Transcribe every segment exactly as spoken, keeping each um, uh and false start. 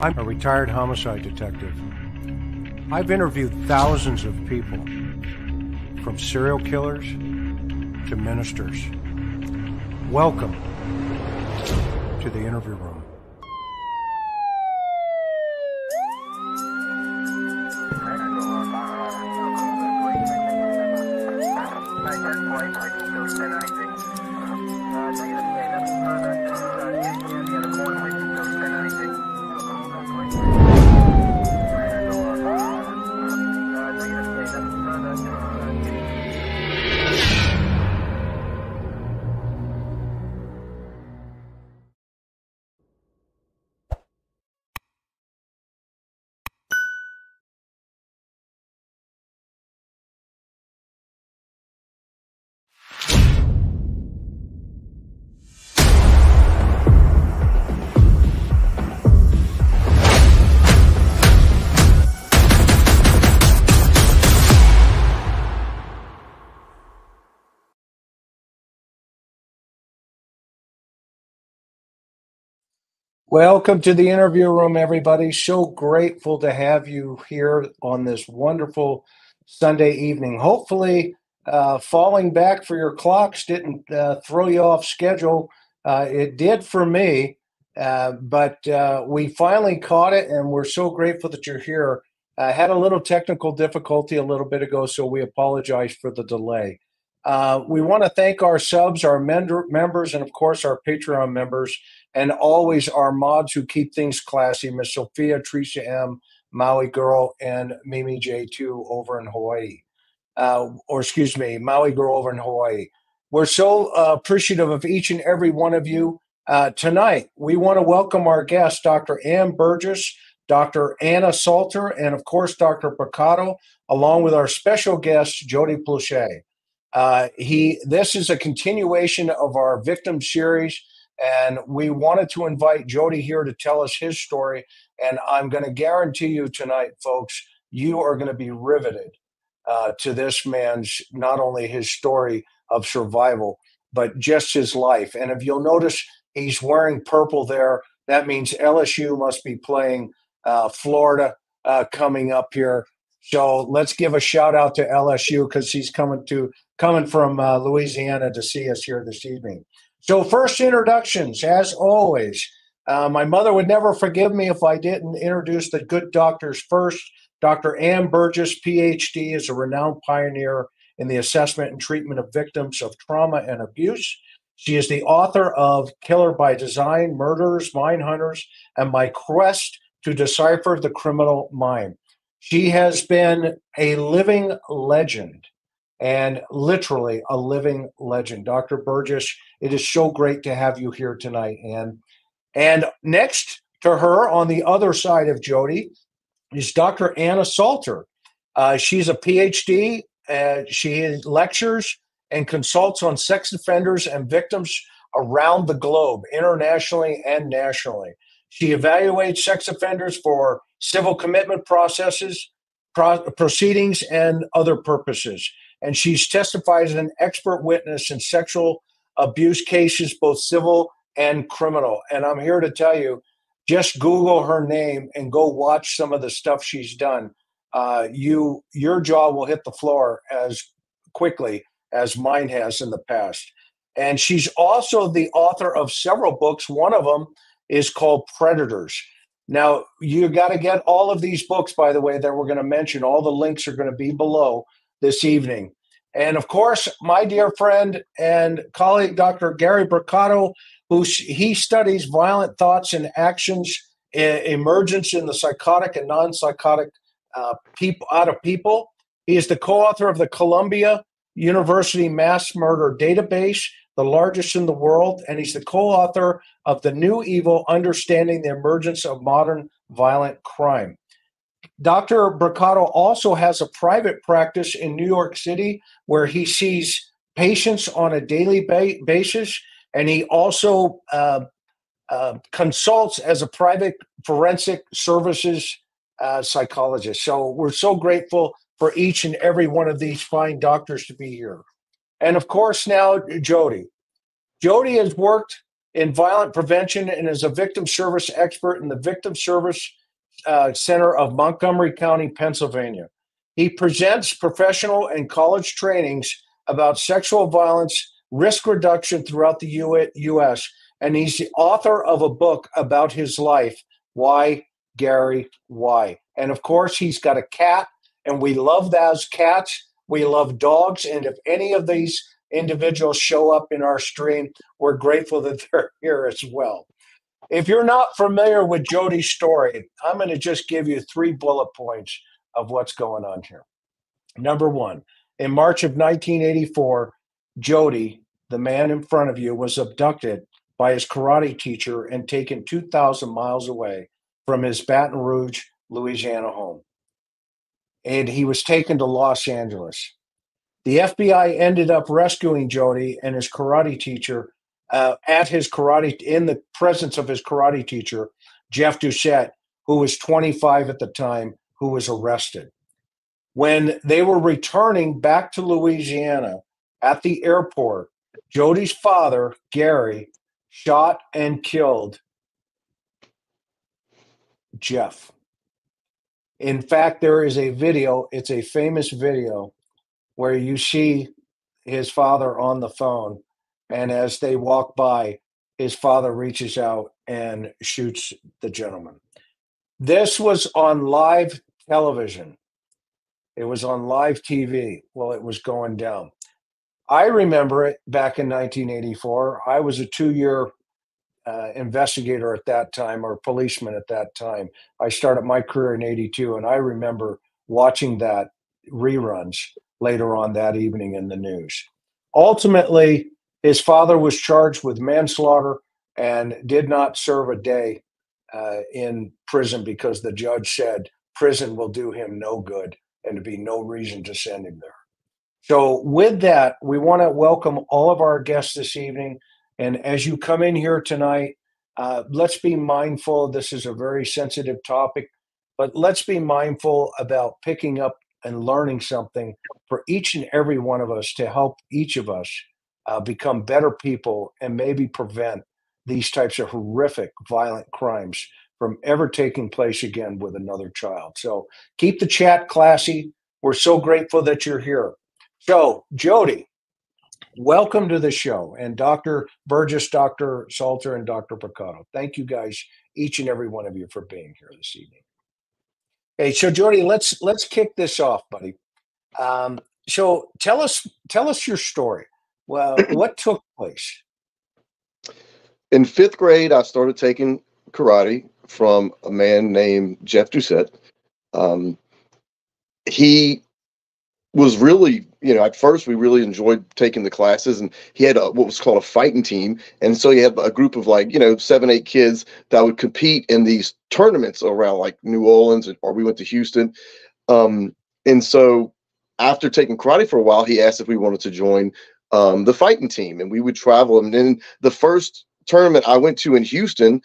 I'm a retired homicide detective. I've interviewed thousands of people, from serial killers to ministers. Welcome to the interview room. Welcome to the interview room, everybody. So grateful to have you here on this wonderful Sunday evening. Hopefully, uh, falling back for your clocks didn't uh, throw you off schedule. Uh, it did for me, uh, but uh, we finally caught it, and we're so grateful that you're here. I had a little technical difficulty a little bit ago, so we apologize for the delay. Uh, we want to thank our subs, our members, and of course our Patreon members, and always our mods who keep things classy, Miss Sophia, Tricia M, Maui Girl, and Mimi J two over in Hawaii. Uh, or excuse me, Maui Girl over in Hawaii. We're so uh, appreciative of each and every one of you. Uh, tonight, we want to welcome our guests, Doctor Ann Burgess, Doctor Anna Salter, and of course Doctor Brucato, along with our special guest, Jody Plauche. Uh, he, this is a continuation of our victim series, and we wanted to invite Jody here to tell us his story. And I'm going to guarantee you tonight, folks, you are going to be riveted uh, to this man's, not only his story of survival, but just his life. And if you'll notice, he's wearing purple there. That means L S U must be playing uh, Florida uh, coming up here. So let's give a shout out to L S U because he's coming to coming from uh, Louisiana to see us here this evening. So first introductions, as always. Uh, my mother would never forgive me if I didn't introduce the good doctors first. Doctor Ann Burgess, P H D, is a renowned pioneer in the assessment and treatment of victims of trauma and abuse. She is the author of Killer by Design, Murderers, Mindhunters, and My Quest to Decipher the Criminal Mind. She has been a living legend, and literally a living legend. Doctor Burgess, it is so great to have you here tonight, Ann. And next to her, on the other side of Jody, is Doctor Anna Salter. Uh, she's a P H D. Uh, she lectures and consults on sex offenders and victims around the globe, internationally and nationally. She evaluates sex offenders for civil commitment processes, pro proceedings, and other purposes. And she's testified as an expert witness in sexual abuse cases, both civil and criminal. And I'm here to tell you, just Google her name and go watch some of the stuff she's done. Uh, you, your jaw will hit the floor as quickly as mine has in the past. And she's also the author of several books. One of them is called Predators. Now, you got to get all of these books, by the way, that we're going to mention. All the links are going to be below this evening. And of course, my dear friend and colleague, Doctor Gary Brucato, who he studies violent thoughts and actions, emergence in the psychotic and non-psychotic uh, people out of people. He is the co-author of the Columbia University Mass Murder Database, the largest in the world, and he's the co-author of The New Evil, Understanding the Emergence of Modern Violent Crime. Doctor Brucato also has a private practice in New York City where he sees patients on a daily ba basis, and he also uh, uh, consults as a private forensic services uh, psychologist. So we're so grateful for each and every one of these fine doctors to be here. And of course now, Jody. Jody has worked in violent prevention and is a victim service expert in the Victim Service uh, Center of Montgomery County, Pennsylvania. He presents professional and college trainings about sexual violence risk reduction throughout the U S, and he's the author of a book about his life, Why Gary Why. And of course, he's got a cat, and we love those cats. We love dogs, and if any of these individuals show up in our stream, we're grateful that they're here as well. If you're not familiar with Jody's story, I'm going to just give you three bullet points of what's going on here. Number one, in March of nineteen eighty-four, Jody, the man in front of you, was abducted by his karate teacher and taken two thousand miles away from his Baton Rouge, Louisiana home. And he was taken to Los Angeles. The F B I ended up rescuing Jody and his karate teacher uh, at his karate, in the presence of his karate teacher, Jeff Doucet, who was twenty-five at the time, who was arrested. When they were returning back to Louisiana at the airport, Jody's father, Gary, shot and killed Jeff. In fact, there is a video, it's a famous video, where you see his father on the phone, and as they walk by, his father reaches out and shoots the gentleman. This was on live television. It was on live T V while it was going down. I remember it back in nineteen eighty-four. I was a two-year uh, investigator at that time, or policeman at that time. I started my career in eighty-two, and I remember watching that reruns later on that evening in the news. Ultimately, his father was charged with manslaughter and did not serve a day uh, in prison because the judge said prison will do him no good and there'd be no reason to send him there. So with that, we want to welcome all of our guests this evening. And as you come in here tonight, uh, let's be mindful. This is a very sensitive topic, but let's be mindful about picking up and learning something for each and every one of us to help each of us uh, become better people and maybe prevent these types of horrific, violent crimes from ever taking place again with another child. So keep the chat classy. We're so grateful that you're here. So, Jody, welcome to the show. And Doctor Burgess, Doctor Salter, and Doctor Brucato, thank you guys, each and every one of you, for being here this evening. Hey, so Jody, let's let's kick this off, buddy. Um, so tell us tell us your story. Well, what took place? In fifth grade, I started taking karate from a man named Jeff Doucet. Um, he was really, you know, at first we really enjoyed taking the classes, and he had a, what was called a fighting team, and so he had a group of like, you know, seven, eight kids that would compete in these tournaments around like New Orleans, or we went to Houston. Um, and so after taking karate for a while, he asked if we wanted to join um, the fighting team, and we would travel. And then the first tournament I went to in Houston,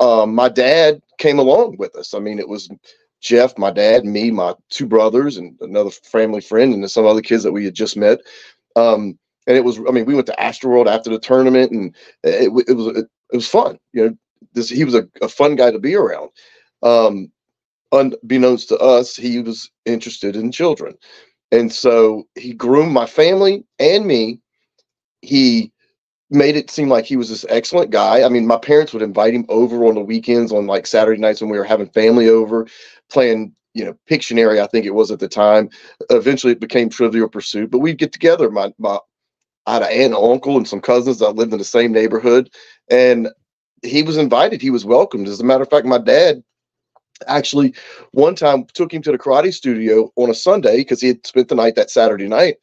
um, my dad came along with us. I mean, it was Jeff, my dad, me, my two brothers, and another family friend, and some other kids that we had just met. Um, and it was, I mean, we went to AstroWorld after the tournament, and it, it was, it, it was fun. You know, this, he was a, a fun guy to be around. Um, unbeknownst to us, he was interested in children. And so he groomed my family and me. He made it seem like he was this excellent guy. I mean, my parents would invite him over on the weekends, on like Saturday nights when we were having family over, playing, you know, Pictionary, I think it was at the time. Eventually it became Trivial Pursuit, but we'd get together. My, my, I had an aunt and uncle and some cousins that lived in the same neighborhood, and he was invited. He was welcomed. As a matter of fact, my dad actually one time took him to the karate studio on a Sunday because he had spent the night that Saturday night.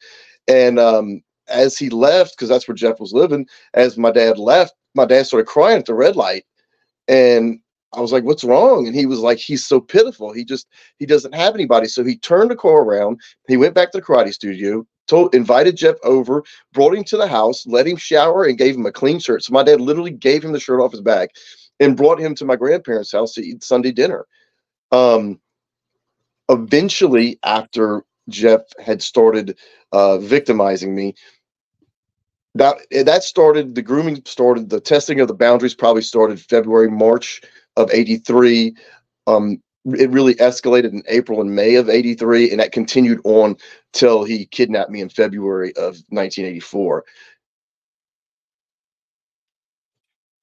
And um, as he left, because that's where Jeff was living, as my dad left, my dad started crying at the red light. And I was like, what's wrong? And he was like, he's so pitiful. He just, he doesn't have anybody. So he turned the car around. He went back to the karate studio, told, invited Jeff over, brought him to the house, let him shower, and gave him a clean shirt. So my dad literally gave him the shirt off his back and brought him to my grandparents' house to eat Sunday dinner. Um, eventually, after Jeff had started uh, victimizing me, that that started, the grooming started, the testing of the boundaries probably started February, March of eighty-three. Um, it really escalated in April and May of eighty-three, and that continued on till he kidnapped me in February of nineteen eighty-four.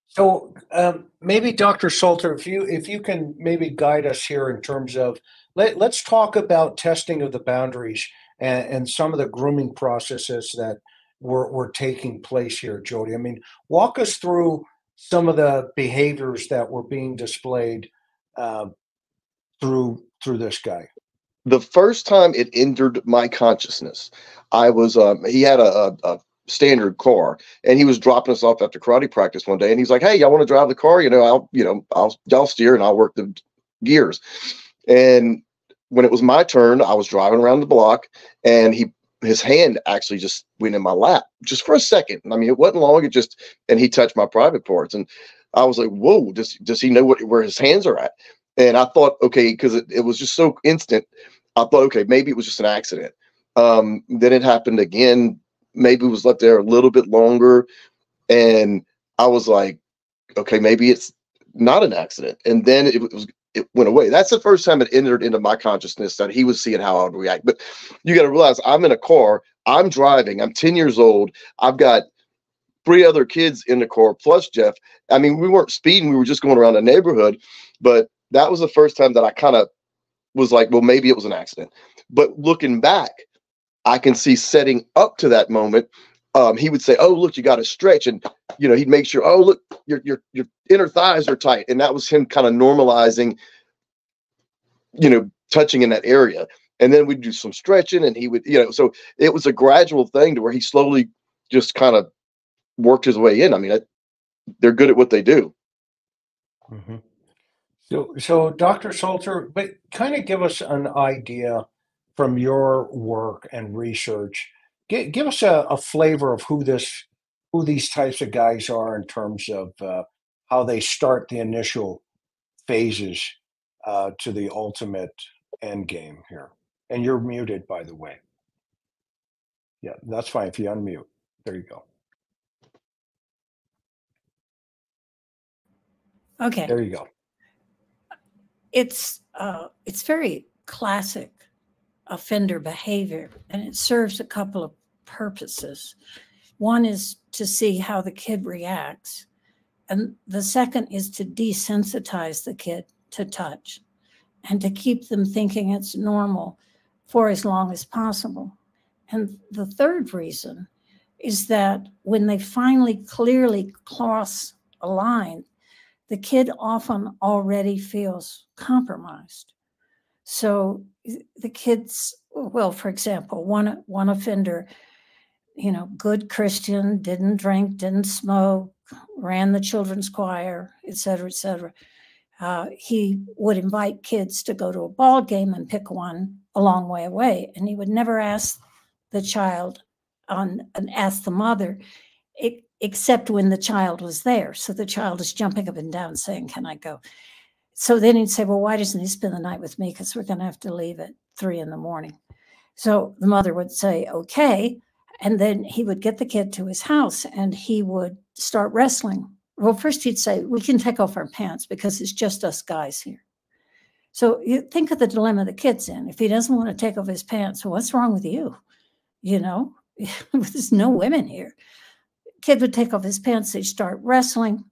So um, maybe Doctor Salter, if you if you can maybe guide us here in terms of, let, let's talk about testing of the boundaries and, and some of the grooming processes that were, were taking place here, Jody. I mean, walk us through some of the behaviors that were being displayed uh, through through this guy. The first time it entered my consciousness, I was um, he had a, a, a standard car, and he was dropping us off after karate practice one day, and he's like, "Hey, y'all want to drive the car? You know, I'll, you know, I'll, y'all steer and I'll work the gears." And when it was my turn, I was driving around the block, and he, his hand actually just went in my lap just for a second. I mean, it wasn't long. It just, and he touched my private parts, and I was like, "Whoa! Does does he know what where his hands are at?" And I thought, okay, because it, it was just so instant. I thought, okay, maybe it was just an accident. Um, then it happened again. Maybe was left there a little bit longer, and I was like, okay, maybe it's not an accident. And then it was, it went away. That's the first time it entered into my consciousness that he was seeing how I would react. But you got to realize, I'm in a car, I'm driving, I'm ten years old, I've got three other kids in the car plus Jeff. I mean, we weren't speeding, we were just going around the neighborhood. But that was the first time that I kind of was like, well, maybe it was an accident. But looking back, I can see setting up to that moment, um, he would say, "Oh, look, you got to stretch," and you know, he'd make sure, "Oh, look, your your your inner thighs are tight," and that was him kind of normalizing, you know, touching in that area, and then we'd do some stretching, and he would, you know, so it was a gradual thing to where he slowly just kind of worked his way in. I mean, I, they're good at what they do. Mm-hmm. So, so Doctor Salter, but kind of give us an idea from your work and research, give, give us a, a flavor of who this, who these types of guys are in terms of uh, how they start the initial phases uh, to the ultimate end game here. And you're muted, by the way. Yeah, that's fine if you unmute. There you go. Okay. There you go. It's uh, it's very classic offender behavior, and it serves a couple of purposes. One is to see how the kid reacts, and the second is to desensitize the kid to touch and to keep them thinking it's normal for as long as possible. And the third reason is that when they finally clearly cross a line, the kid often already feels compromised. So the kids, well, for example, one one offender, you know, good Christian, didn't drink, didn't smoke, ran the children's choir, et cetera, et cetera. Uh, he would invite kids to go to a ball game and pick one a long way away, and he would never ask the child on and ask the mother, it, except when the child was there. So the child is jumping up and down saying, "Can I go?" So then he'd say, "Well, why doesn't he spend the night with me? Because we're going to have to leave at three in the morning." So the mother would say, "Okay." And then he would get the kid to his house, and he would start wrestling. Well, first he'd say, "We can take off our pants because it's just us guys here." So you think of the dilemma the kid's in. If he doesn't want to take off his pants, well, what's wrong with you? You know, there's no women here. Kid would take off his pants. They'd start wrestling.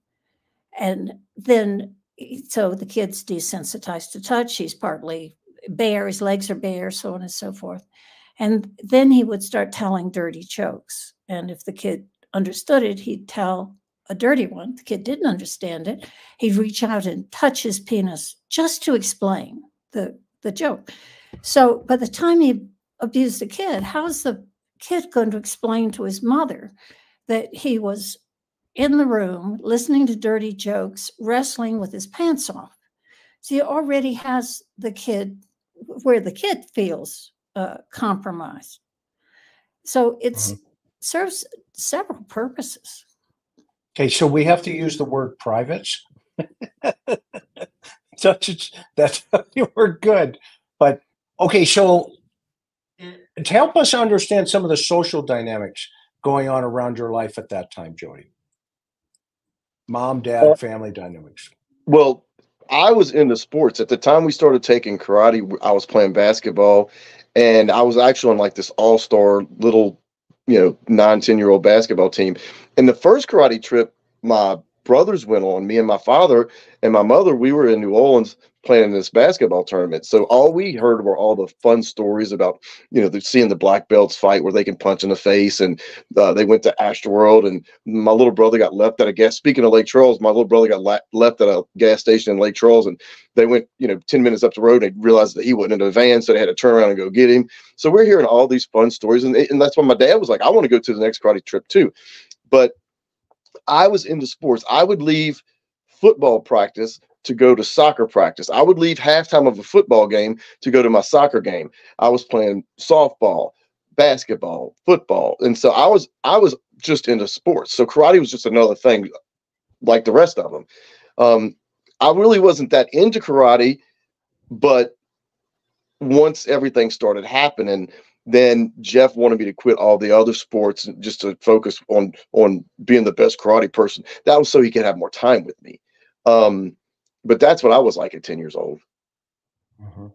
And then so the kid's desensitized to touch. He's partly bare, his legs are bare, so on and so forth. And then he would start telling dirty jokes. And if the kid understood it, he'd tell a dirty one. If the kid didn't understand it, he'd reach out and touch his penis just to explain the, the joke. So by the time he abused the kid, how's the kid going to explain to his mother that he was in the room, listening to dirty jokes, wrestling with his pants off? So he already has the kid where the kid feels uh, compromised. So it mm-hmm. serves several purposes. Okay, so we have to use the word privates. So that's, we're good. But okay, so to help us understand some of the social dynamics going on around your life at that time, Jody? Mom, dad, family dynamics. Well, I was into sports. At the time we started taking karate, I was playing basketball, and I was actually on like this all-star little, you know, nine, ten-year-old basketball team. And the first karate trip my brothers went on, me and my father and my mother, we were in New Orleans playing this basketball tournament. So all we heard were all the fun stories about, you know, seeing the black belts fight where they can punch in the face. And uh, they went to AstroWorld, and my little brother got left at a gas. Speaking of Lake Charles, my little brother got la left at a gas station in Lake Charles, and they went, you know, ten minutes up the road and they realized that he wasn't in the van. So they had to turn around and go get him. So we're hearing all these fun stories. And, and that's why my dad was like, I want to go to the next karate trip too. But I was into sports. I would leave football practice to go to soccer practice. I would leave halftime of a football game to go to my soccer game. I was playing softball, basketball, football. And so I was, I was just into sports. So karate was just another thing like the rest of them. Um, I really wasn't that into karate, but once everything started happening, then Jeff wanted me to quit all the other sports and just to focus on, on being the best karate person. That was so he could have more time with me. Um, but that's what I was like at ten years old. Mm-hmm.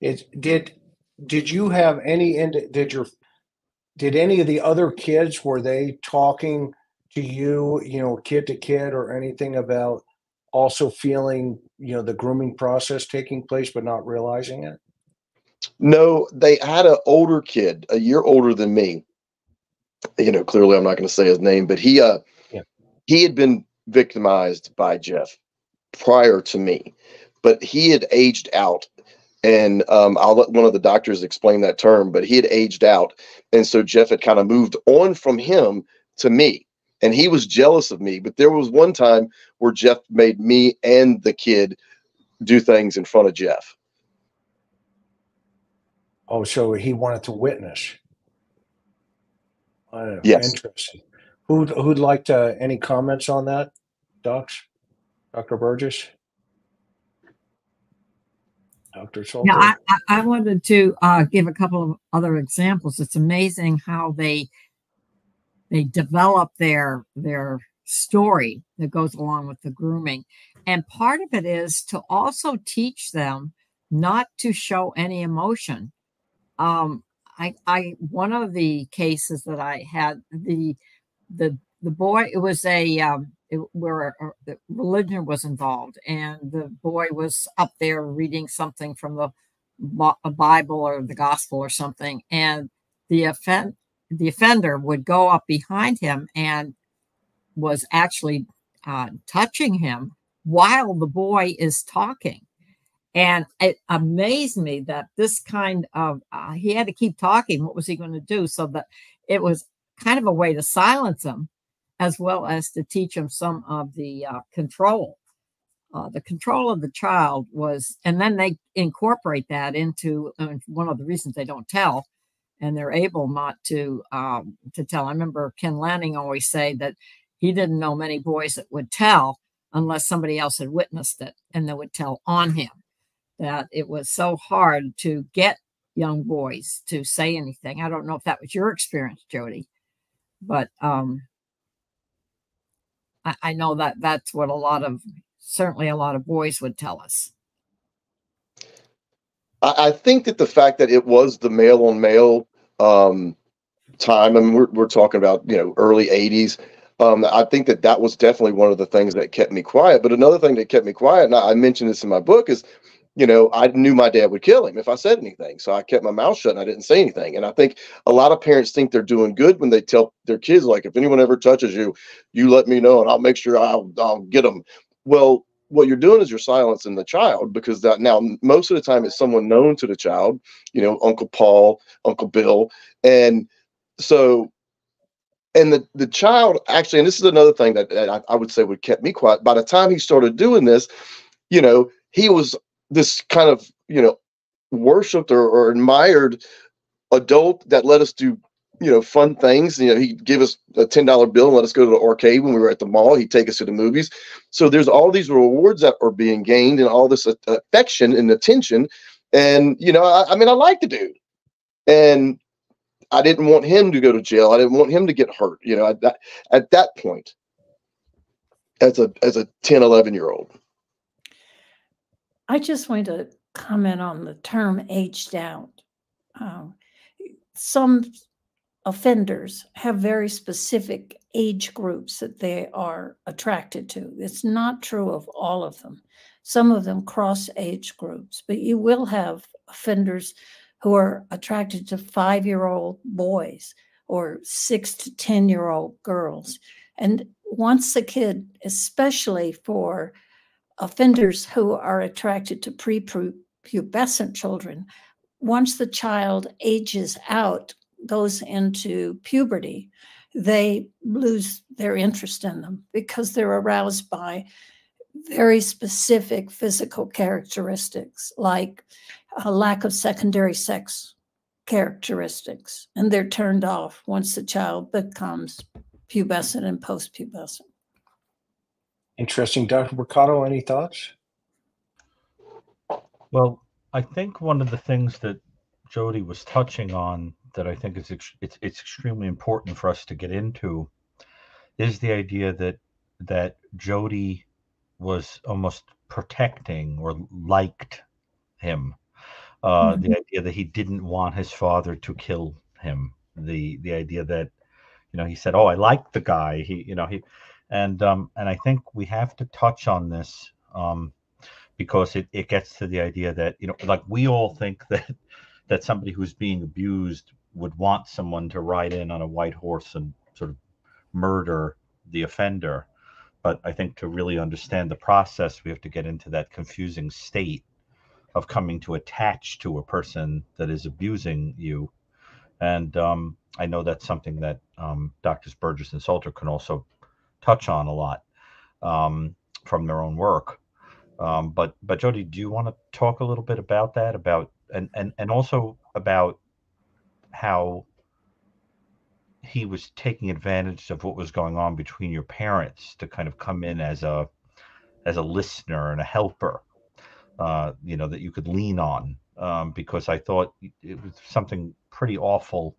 It did. Did you have any, did your, did any of the other kids, were they talking to you, you know, kid to kid or anything about also feeling, you know, the grooming process taking place, but not realizing it? No, they had an older kid, a year older than me. You know, clearly I'm not going to say his name, but he, uh, yeah. he had been victimized by Jeff prior to me, but he had aged out. And um, I'll let one of the doctors explain that term, but he had aged out. And so Jeff had kind of moved on from him to me, and he was jealous of me. But there was one time where Jeff made me and the kid do things in front of Jeff. Oh, so he wanted to witness. I don't know. Yes. Interesting. Who'd, who'd like to, any comments on that, Docs? Doctor Burgess? Doctor Salter? Yeah, I, I wanted to uh, give a couple of other examples. It's amazing how they they develop their their story that goes along with the grooming. And part of it is to also teach them not to show any emotion. Um, I, I, one of the cases that I had, the, the, the boy, it was a, um, it, where a, a, religion was involved, and the boy was up there reading something from the a Bible or the gospel or something. And the offend, the offender would go up behind him and was actually, uh, touching him while the boy is talking. And it amazed me that this kind of, uh, he had to keep talking. What was he going to do? So that it was kind of a way to silence him, as well as to teach him some of the uh, control. Uh, the control of the child was, and then they incorporate that into uh, one of the reasons they don't tell, and they're able not to, um, to tell. I remember Ken Lanning always say that he didn't know many boys that would tell unless somebody else had witnessed it and they would tell on him. That it was so hard to get young boys to say anything. I don't know if that was your experience, Jody, but um, I, I know that that's what a lot of, certainly a lot of boys would tell us. I, I think that the fact that it was the male on male um, time, and we're, we're talking about, you know, early eighties, Um, I think that that was definitely one of the things that kept me quiet. But another thing that kept me quiet, and I, I mentioned this in my book, is, you know, I knew my dad would kill him if I said anything. So I kept my mouth shut and I didn't say anything. And I think a lot of parents think they're doing good when they tell their kids, like, if anyone ever touches you, you let me know and I'll make sure I'll, I'll get them. Well, what you're doing is you're silencing the child, because that now most of the time it's someone known to the child, you know, Uncle Paul, Uncle Bill. And so, and the, the child actually, and this is another thing that, that I, I would say would kept me quiet. By the time he started doing this, you know, he was this kind of, you know, worshipped or, or admired adult that let us do, you know, fun things. You know, he'd give us a ten dollar bill and let us go to the arcade when we were at the mall. He'd take us to the movies. So there's all these rewards that are being gained and all this affection and attention. And, you know, I, I mean, I like the dude. And I didn't want him to go to jail. I didn't want him to get hurt. You know, I, I, at that point, as a as a ten, eleven year old. I just wanted to comment on the term aged out. Um, some offenders have very specific age groups that they are attracted to. It's not true of all of them. Some of them cross age groups, but you will have offenders who are attracted to five-year-old boys or six to ten-year-old girls. And once a kid, especially for offenders who are attracted to prepubescent children, once the child ages out, goes into puberty, they lose their interest in them because they're aroused by very specific physical characteristics, like a lack of secondary sex characteristics, and they're turned off once the child becomes pubescent and post-pubescent. Interesting. Doctor Brucato, any thoughts? Well, I think one of the things that Jody was touching on that I think is ex it's, it's extremely important for us to get into is the idea that that Jody was almost protecting or liked him. Uh, mm-hmm. The idea that he didn't want his father to kill him. The the idea that, you know, he said, "Oh, I like the guy." He, you know, he, and um, and I think we have to touch on this um, because it it gets to the idea that, you know, like we all think that that somebody who's being abused would want someone to ride in on a white horse and sort of murder the offender. But I think to really understand the process, we have to get into that confusing state of coming to attach to a person that is abusing you. And um, I know that's something that um, Doctors Burgess and Salter can also touch on a lot um, from their own work. Um, but, but Jody, do you want to talk a little bit about that, about and, and, and also about how he was taking advantage of what was going on between your parents to kind of come in as a, as a listener and a helper, uh, you know, that you could lean on, um, because I thought it was something pretty awful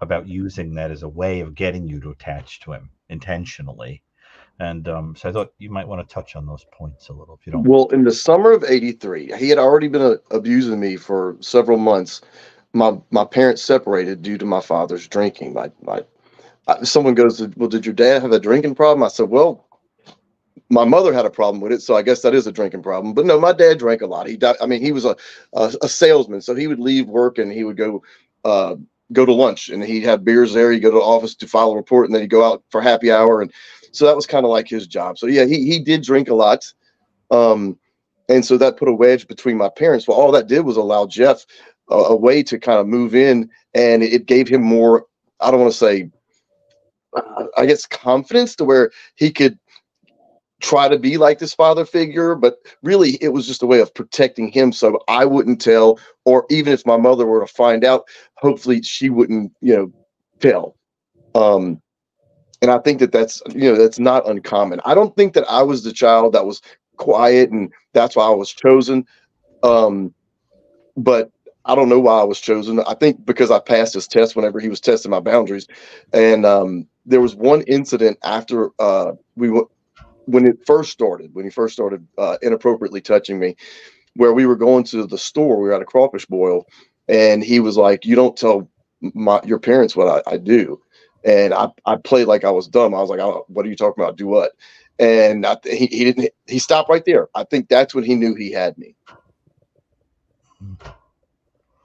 about using that as a way of getting you to attach to him intentionally. And um, so I thought you might want to touch on those points a little, if you don't. Well, in the summer of eighty-three, he had already been uh, abusing me for several months. My my parents separated due to my father's drinking. My, my, I, someone goes, "Well, did your dad have a drinking problem?" I said, "Well, my mother had a problem with it, so I guess that is a drinking problem." But no, my dad drank a lot. He died, I mean, he was a, a a salesman, so he would leave work and he would go uh, go to lunch and he'd have beers there. He'd go to the office to file a report and then he'd go out for happy hour, and so that was kind of like his job. So yeah, he he did drink a lot. Um, and so that put a wedge between my parents. Well, all that did was allow Jeff a way to kind of move in, and it gave him more, I don't want to say, I guess, confidence to where he could try to be like this father figure. But really it was just a way of protecting him. So I wouldn't tell, or even if my mother were to find out, hopefully she wouldn't, you know, tell. Um, and I think that that's, you know, that's not uncommon. I don't think that I was the child that was quiet and that's why I was chosen. Um, but I don't know why I was chosen. I think because I passed his test whenever he was testing my boundaries. And um, there was one incident after uh, we w when it first started, when he first started uh, inappropriately touching me, where we were going to the store. We were at a crawfish boil, and he was like, "You don't tell my, your parents what I, I do." And I, I played like I was dumb. I was like, "Oh, what are you talking about? Do what?" And I, he, he didn't. He stopped right there. I think that's when he knew he had me. Mm-hmm.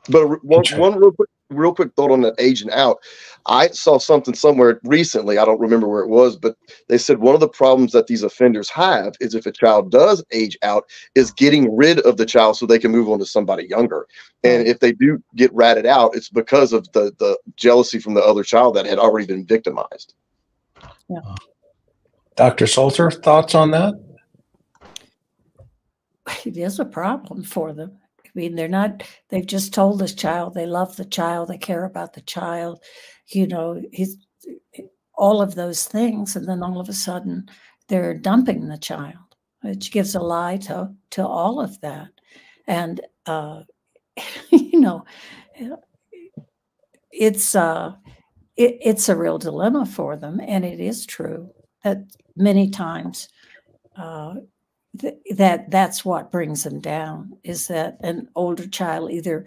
But one, one real quick, real quick thought on that aging out. I saw something somewhere recently. I don't remember where it was, but they said one of the problems that these offenders have is if a child does age out is getting rid of the child so they can move on to somebody younger. And if they do get ratted out, it's because of the, the jealousy from the other child that had already been victimized. Yeah. Doctor Salter, thoughts on that? It is a problem for them. I mean, they're not, they've just told this child, they love the child, they care about the child, you know, he's all of those things. And then all of a sudden they're dumping the child, which gives a lie to, to all of that. And, uh, you know, it's uh, it, it's a real dilemma for them, and it is true that many times uh, th that that's what brings them down, is that an older child either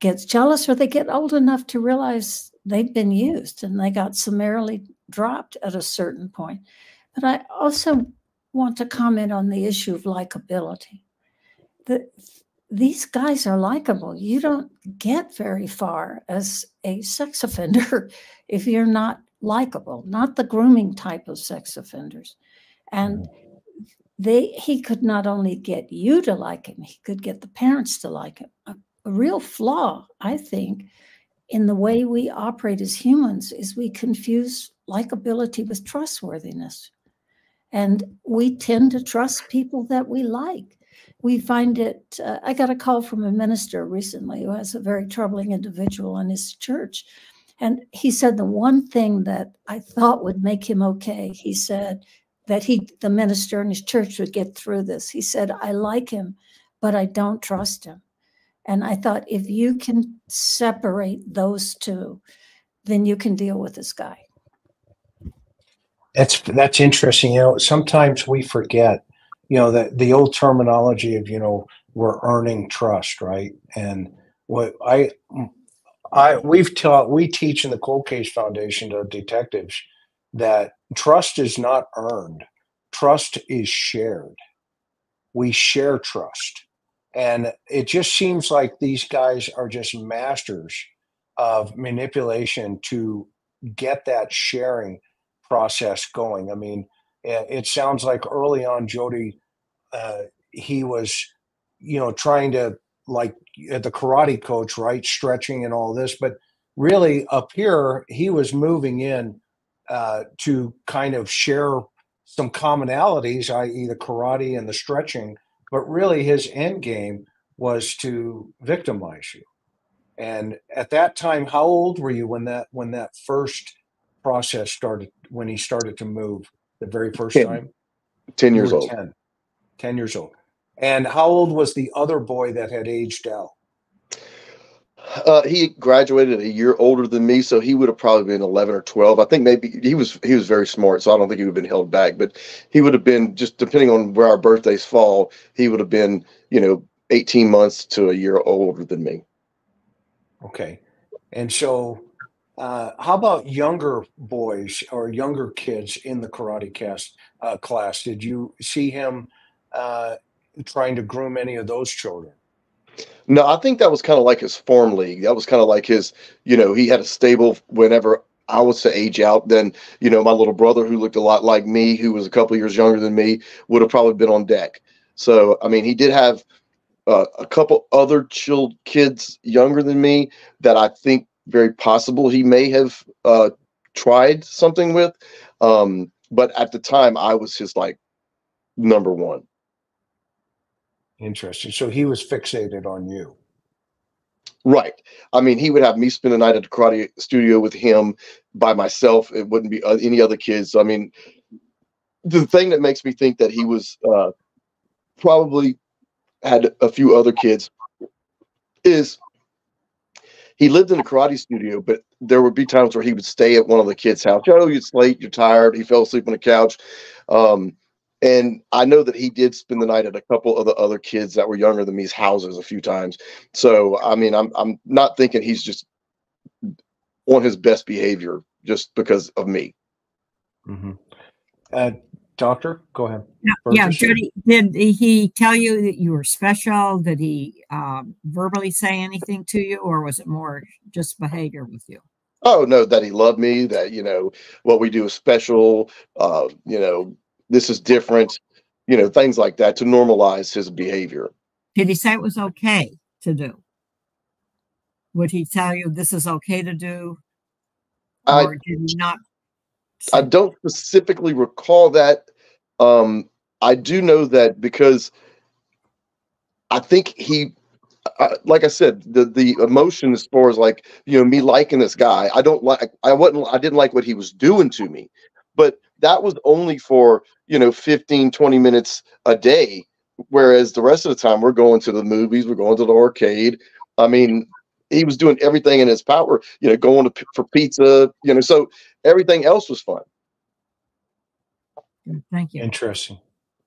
gets jealous or they get old enough to realize they've been used and they got summarily dropped at a certain point. But I also want to comment on the issue of likability. The, these guys are likable. You don't get very far as a sex offender if you're not likable, not the grooming type of sex offenders. And they, he could not only get you to like him, he could get the parents to like him. A, a real flaw, I think, in the way we operate as humans is we confuse likability with trustworthiness. And we tend to trust people that we like. We find it, uh, I got a call from a minister recently who has a very troubling individual in his church. And he said the one thing that I thought would make him okay, he said that he, the minister in his church, would get through this. He said, I like him, but I don't trust him. And I thought, if you can separate those two, then you can deal with this guy. That's, that's interesting. You know, sometimes we forget, you know, the, the old terminology of, you know, we're earning trust, right? And what I, I, we've taught, we teach in the Cold Case Foundation to detectives that trust is not earned. Trust is shared. We share trust. And it just seems like these guys are just masters of manipulation to get that sharing process going. I mean, it sounds like early on, Jody, uh, he was, you know, trying to, like the karate coach, right, stretching and all this. But really up here, he was moving in uh, to kind of share some commonalities, that is the karate and the stretching. But really his end game was to victimize you. And at that time, how old were you when that when that first process started, when he started to move the very first ten. Time? ten years old. ten. ten years old. And how old was the other boy that had aged out? Uh, he graduated a year older than me, so he would have probably been eleven or twelve. I think maybe he was he was very smart, so I don't think he would have been held back. But he would have been, just depending on where our birthdays fall, he would have been, you know, eighteen months to a year older than me. Okay. And so uh, how about younger boys or younger kids in the karate cast, uh, class? Did you see him uh, trying to groom any of those children? No, I think that was kind of like his farm league. That was kind of like his, you know, he had a stable whenever I was to age out. Then, you know, my little brother, who looked a lot like me, who was a couple of years younger than me, would have probably been on deck. So, I mean, he did have uh, a couple other chilled kids younger than me that I think very possible he may have uh, tried something with. Um, but at the time, I was his, like, number one. Interesting. So he was fixated on you. Right. I mean, he would have me spend the night at the karate studio with him by myself. It wouldn't be any other kids. So, I mean, the thing that makes me think that he was uh, probably had a few other kids is he lived in a karate studio, but there would be times where he would stay at one of the kids' house. Oh, it's late. You're tired. He fell asleep on the couch. Um, And I know that he did spend the night at a couple of the other kids that were younger than me's houses a few times. So, I mean, I'm, I'm not thinking he's just on his best behavior just because of me. Mm-hmm. Uh, doctor, go ahead. Yeah, Jody, yeah, did he tell you that you were special? Did he um, verbally say anything to you, or was it more just behavior with you? Oh, no, that he loved me, that, you know, what we do is special, uh, you know, this is different, you know, things like that to normalize his behavior. Did he say it was okay to do? Would he tell you this is okay to do? Or I, did he not? I don't specifically recall that. Um, I do know that because I think he, I, like I said, the, the emotion as far as like, you know, me liking this guy, I don't like, I wasn't, I didn't like what he was doing to me, but that was only for, you know, fifteen, twenty minutes a day. Whereas the rest of the time we're going to the movies, we're going to the arcade. I mean, he was doing everything in his power, you know, going to, for pizza, you know, so everything else was fun. Thank you. Interesting.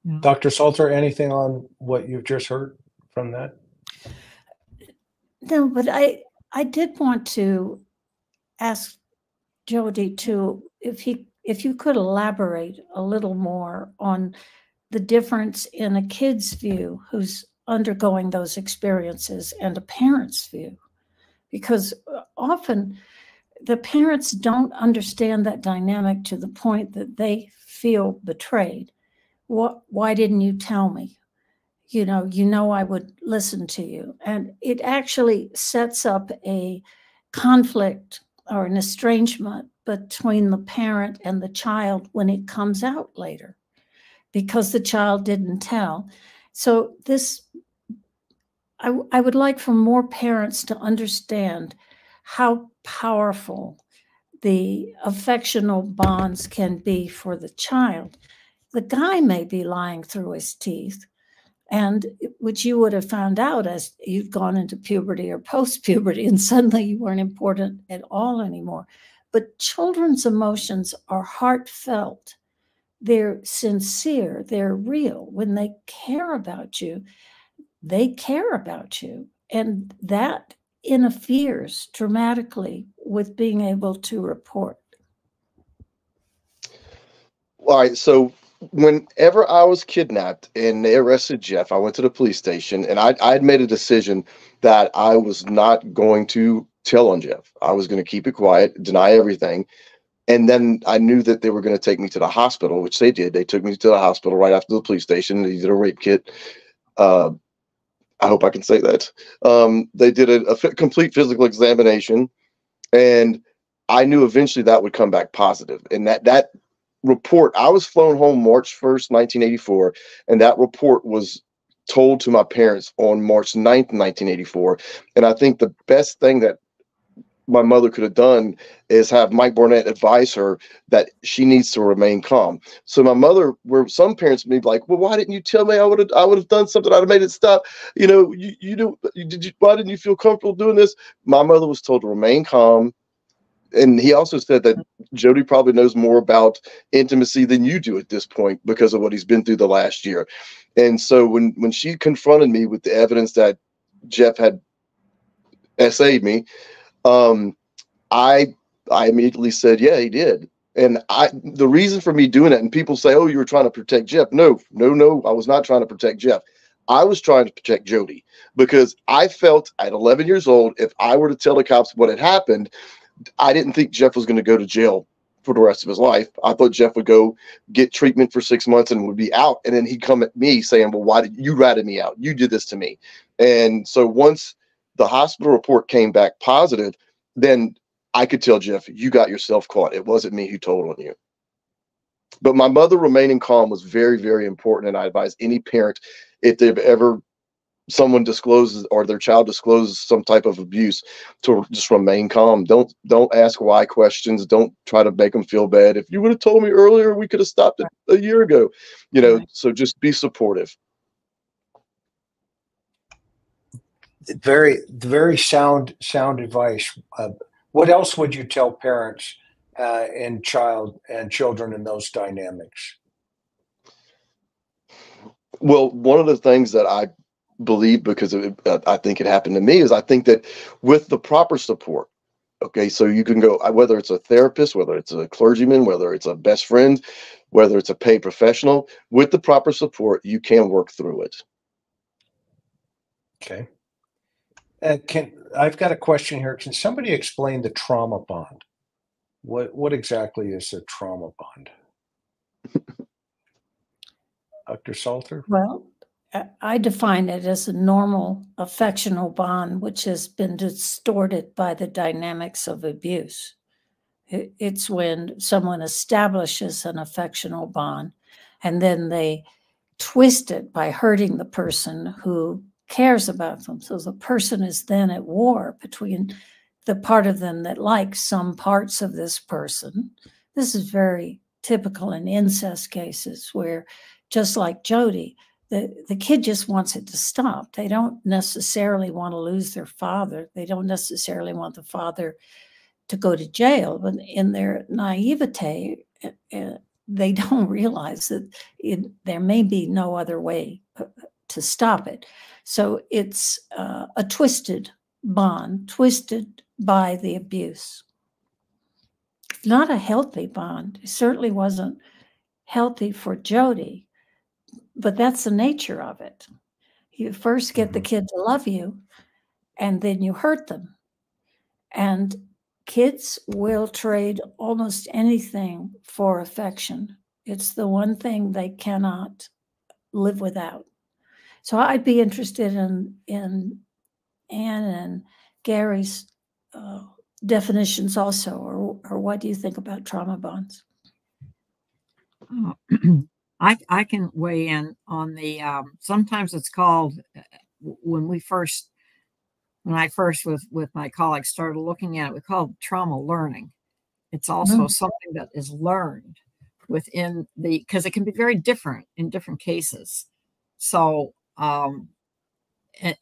Yeah. Doctor Salter, anything on what you've just heard from that? No, but I, I did want to ask Jody too, if he, if you could elaborate a little more on the difference in a kid's view who's undergoing those experiences and a parent's view, because often the parents don't understand that dynamic to the point that they feel betrayed. What, why didn't you tell me? You know, you know, I would listen to you. And it actually sets up a conflict or an estrangement between the parent and the child when it comes out later, because the child didn't tell. So this, I, I would like for more parents to understand how powerful the affectional bonds can be for the child. The guy may be lying through his teeth, and which you would have found out as you've gone into puberty or post-puberty, and suddenly you weren't important at all anymore. But children's emotions are heartfelt. They're sincere, they're real. When they care about you, they care about you. And that interferes dramatically with being able to report. All right, so whenever I was kidnapped and they arrested Jeff, I went to the police station and I, I had made a decision that I was not going to tell on Jeff. I was going to keep it quiet, deny everything. And then I knew that they were going to take me to the hospital, which they did. They took me to the hospital right after the police station. They did a rape kit. Uh, I hope I can say that. Um, they did a, a complete physical examination. And I knew eventually that would come back positive. And that, that report, I was flown home March first, nineteen eighty-four. And that report was told to my parents on March ninth, nineteen eighty-four. And I think the best thing that my mother could have done is have Mike Barnett advise her that she needs to remain calm. So my mother, where some parents would be like, well, why didn't you tell me? I would have, I would have done something. I'd have made it stop. You know, you, you do, you, did you, why didn't you feel comfortable doing this? My mother was told to remain calm. And he also said that Jody probably knows more about intimacy than you do at this point because of what he's been through the last year. And so when, when she confronted me with the evidence that Jeff had S A'd me, Um, I, I immediately said, yeah, he did. And I, the reason for me doing that, and people say, oh, you were trying to protect Jeff. No, no, no. I was not trying to protect Jeff. I was trying to protect Jody because I felt at eleven years old, if I were to tell the cops what had happened, I didn't think Jeff was going to go to jail for the rest of his life. I thought Jeff would go get treatment for six months and would be out. And then he'd come at me saying, well, why did you ratted me out? You did this to me. And so once the hospital report came back positive, then I could tell Jeff, you got yourself caught. It wasn't me who told on you. But my mother remaining calm was very, very important. And I advise any parent, if they've ever, someone discloses or their child discloses some type of abuse, to just remain calm. Don't, don't ask why questions. Don't try to make them feel bad. If you would have told me earlier, we could have stopped it a year ago, you know, so just be supportive. Very, very sound, sound advice. Uh, what else would you tell parents uh, and child and children in those dynamics? Well, one of the things that I believe, because it, uh, I think it happened to me, is I think that with the proper support, okay, so you can go, whether it's a therapist, whether it's a clergyman, whether it's a best friend, whether it's a paid professional, with the proper support, you can work through it. Okay. Uh, can I've got a question here. Can somebody explain the trauma bond? What what exactly is a trauma bond? Doctor Salter? Well, I define it as a normal affectional bond, which has been distorted by the dynamics of abuse. It's when someone establishes an affectional bond and then they twist it by hurting the person who cares about them. So the person is then at war between the part of them that likes some parts of this person. This is very typical in incest cases where, just like Jody, the, the kid just wants it to stop. They don't necessarily want to lose their father. They don't necessarily want the father to go to jail. But in their naivete, they don't realize that it, there may be no other way to stop it. So it's uh, a twisted bond, twisted by the abuse. Not a healthy bond. It certainly wasn't healthy for Jody, but that's the nature of it. You first get the kid to love you, and then you hurt them. And kids will trade almost anything for affection. It's the one thing they cannot live without. So I'd be interested in, in Ann and Gary's uh, definitions also, or, or what do you think about trauma bonds? Oh, I, I can weigh in on the, um, sometimes it's called, uh, when we first, when I first with, with my colleagues started looking at it, we called trauma learning. It's also mm-hmm. something that is learned within the, because it can be very different in different cases. So um,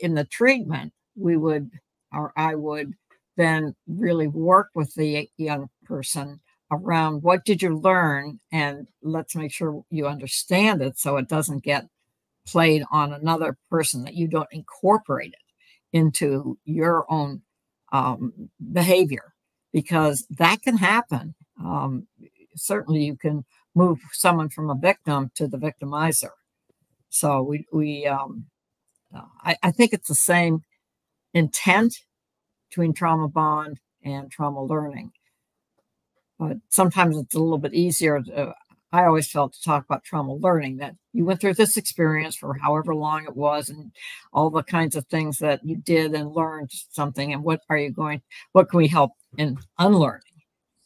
in the treatment, we would, or I would then really work with the young person around what did you learn, and let's make sure you understand it so it doesn't get played on another person, that you don't incorporate it into your own um, behavior, because that can happen. Um, certainly you can move someone from a victim to the victimizer. So we, we um, I, I think it's the same intent between trauma bond and trauma learning. But sometimes it's a little bit easier. To, I always felt to talk about trauma learning, that you went through this experience for however long it was and all the kinds of things that you did and learned something. And what are you going, what can we help in unlearning?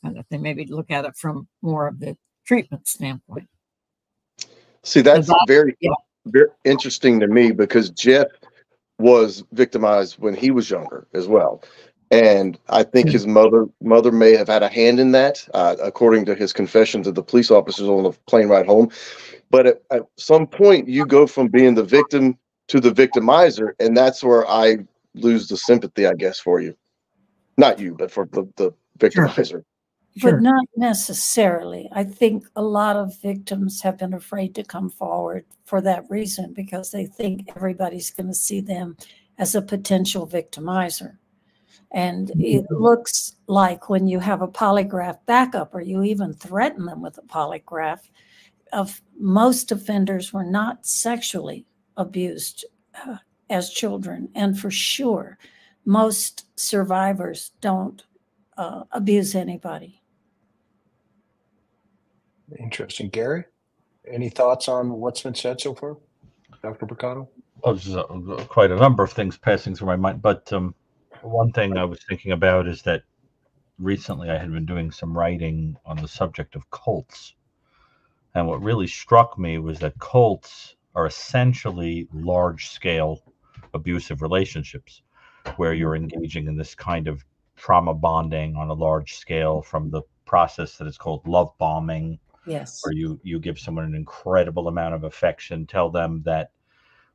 And if they maybe look at it from more of the treatment standpoint. See, that's that, very, yeah. very interesting to me, because Jeff was victimized when he was younger as well. And I think his mother mother may have had a hand in that, uh, according to his confession to the police officers on the plane ride home. But at, at some point, you go from being the victim to the victimizer, and that's where I lose the sympathy, I guess, for you. Not you, but for the, the victimizer. Sure. But not necessarily. I think a lot of victims have been afraid to come forward for that reason, because they think everybody's going to see them as a potential victimizer. And it looks like when you have a polygraph backup, or you even threaten them with a polygraph, of most offenders were not sexually abused uh, as children. And for sure, most survivors don't uh, abuse anybody. Interesting. Gary, any thoughts on what's been said so far? Doctor Brucato? Well, there's uh, quite a number of things passing through my mind, but um, one thing I was thinking about is that recently I had been doing some writing on the subject of cults. And what really struck me was that cults are essentially large-scale abusive relationships where you're engaging in this kind of trauma bonding on a large scale, from the process that is called love bombing. Yes. Where you, you give someone an incredible amount of affection, tell them that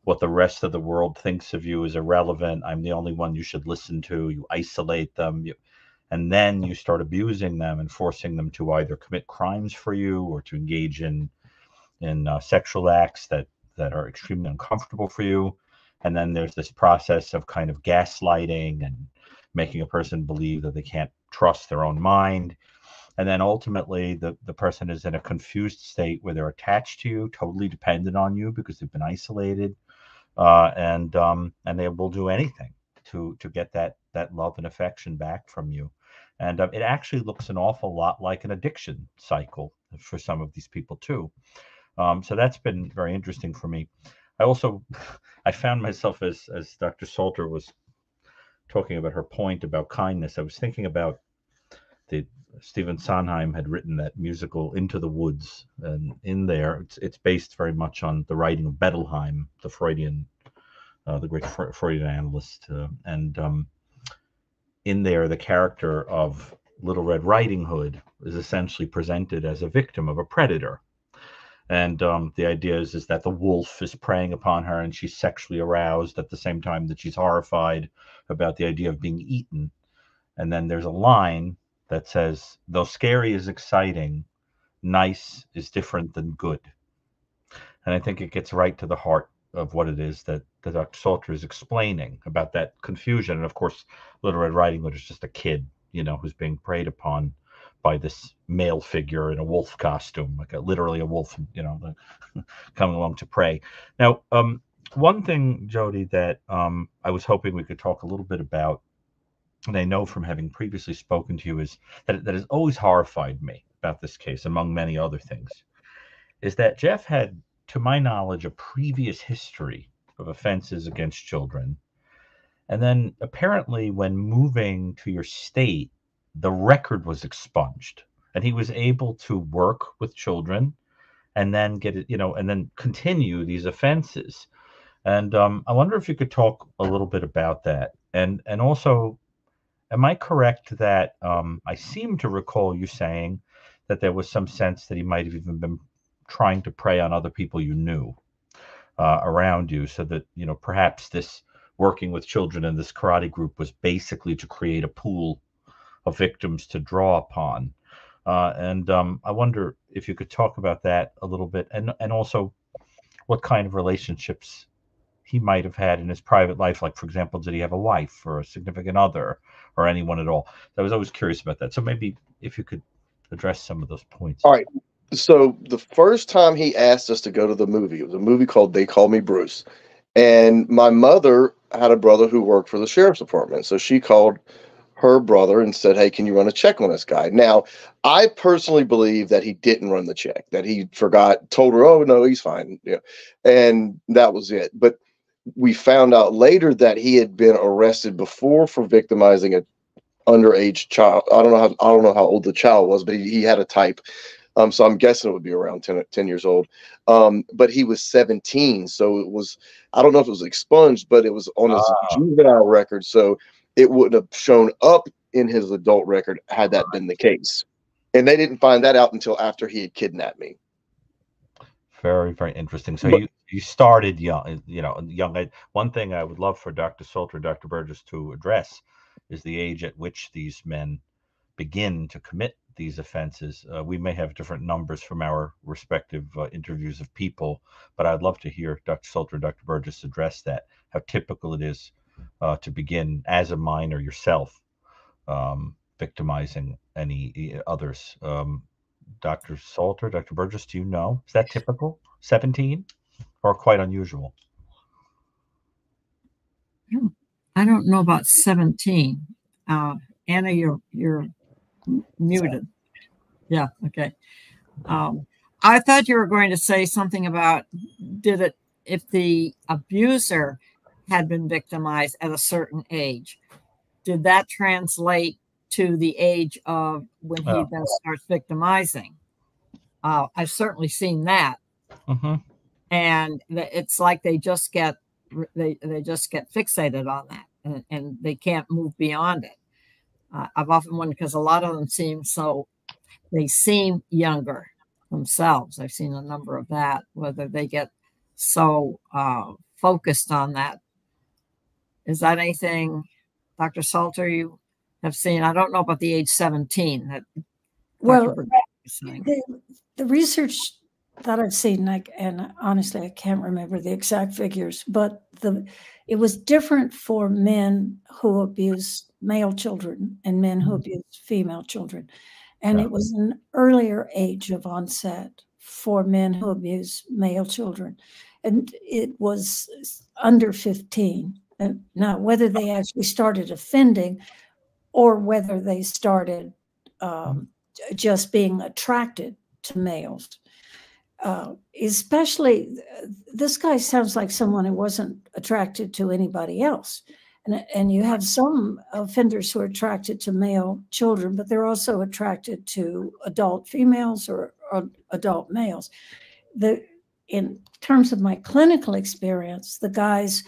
what the rest of the world thinks of you is irrelevant. I'm the only one you should listen to. You isolate them. You, and then you start abusing them and forcing them to either commit crimes for you or to engage in in uh, sexual acts that, that are extremely uncomfortable for you. And then there's this process of kind of gaslighting and making a person believe that they can't trust their own mind. And then ultimately, the, the person is in a confused state where they're attached to you, totally dependent on you because they've been isolated. Uh, and um, and they will do anything to to get that that love and affection back from you, and um, it actually looks an awful lot like an addiction cycle for some of these people too. Um, so that's been very interesting for me. I also I found myself, as as Doctor Salter was talking about her point about kindness, I was thinking about the Stephen Sondheim had written that musical Into the Woods, and in there it's, it's based very much on the writing of Bettelheim, the Freudian, uh, the great Freudian analyst. Uh, and um, in there, the character of Little Red Riding Hood is essentially presented as a victim of a predator. And um, the idea is, is that the wolf is preying upon her, and she's sexually aroused at the same time that she's horrified about the idea of being eaten. And then there's a line that says, though scary is exciting, nice is different than good. And I think it gets right to the heart of what it is that, that Doctor Salter is explaining about that confusion. And of course, Little Red Riding Hood is just a kid, you know, who's being preyed upon by this male figure in a wolf costume, like a, literally a wolf, you know, coming along to prey. Now, um, one thing, Jody, that um, I was hoping we could talk a little bit about, and I know from having previously spoken to you, is that that has always horrified me about this case, among many other things, is that Jeff had, to my knowledge, a previous history of offenses against children. And then apparently when moving to your state, the record was expunged, and he was able to work with children and then get it, you know, and then continue these offenses. And um, I wonder if you could talk a little bit about that. And, and also, am I correct that um, I seem to recall you saying that there was some sense that he might have even been trying to prey on other people you knew uh, around you, so that, you know, perhaps this working with children in this karate group was basically to create a pool of victims to draw upon. Uh, and um, I wonder if you could talk about that a little bit, and and also what kind of relationships he might have had in his private life. Like, for example, did he have a wife or a significant other or anyone at all? I was always curious about that. So maybe if you could address some of those points. All right. So the first time he asked us to go to the movie, it was a movie called They Call Me Bruce. And my mother had a brother who worked for the sheriff's department. So she called her brother and said, hey, can you run a check on this guy? Now, I personally believe that he didn't run the check, that he forgot, told her, oh, no, he's fine. Yeah. And that was it. But we found out later that he had been arrested before for victimizing an underage child. I don't know how, I don't know how old the child was, but he, he had a type. Um, so I'm guessing it would be around ten, ten years old. Um, but he was seventeen. So it was, I don't know if it was expunged, but it was on his uh, juvenile record. So it wouldn't have shown up in his adult record had that been the case. And they didn't find that out until after he had kidnapped me. Very, very interesting. So but, you, you started young, you know, young. One thing I would love for Doctor Salter, Doctor Burgess to address is the age at which these men begin to commit these offenses. Uh, we may have different numbers from our respective uh, interviews of people, but I'd love to hear Doctor Salter, Doctor Burgess address that, how typical it is uh, to begin as a minor yourself um, victimizing any others. Um, Doctor Salter, Doctor Burgess, do you know? Is that typical, seventeen, or quite unusual? I don't know about seventeen. Uh, Anna, you're you're muted. Yeah, okay. Um, I thought you were going to say something about did it if the abuser had been victimized at a certain age, did that translate to the age of when he oh. then starts victimizing? Uh, I've certainly seen that, mm-hmm. and it's like they just get they they just get fixated on that, and, and they can't move beyond it. Uh, I've often wondered because a lot of them seem so, they seem younger themselves. I've seen a number of that, whether they get so uh, focused on that. Is that anything, Doctor Salter, you have seen? I don't know about the age seventeen. That well, the, the research that I've seen, like, and honestly, I can't remember the exact figures, but the it was different for men who abused male children and men who abused female children. And yeah. It was an earlier age of onset for men who abused male children. And it was under fifteen. And now, whether they actually started offending or whether they started um, just being attracted to males, uh, especially this guy sounds like someone who wasn't attracted to anybody else. And, and you have some offenders who are attracted to male children, but they're also attracted to adult females or, or adult males. The, in terms of my clinical experience, the guys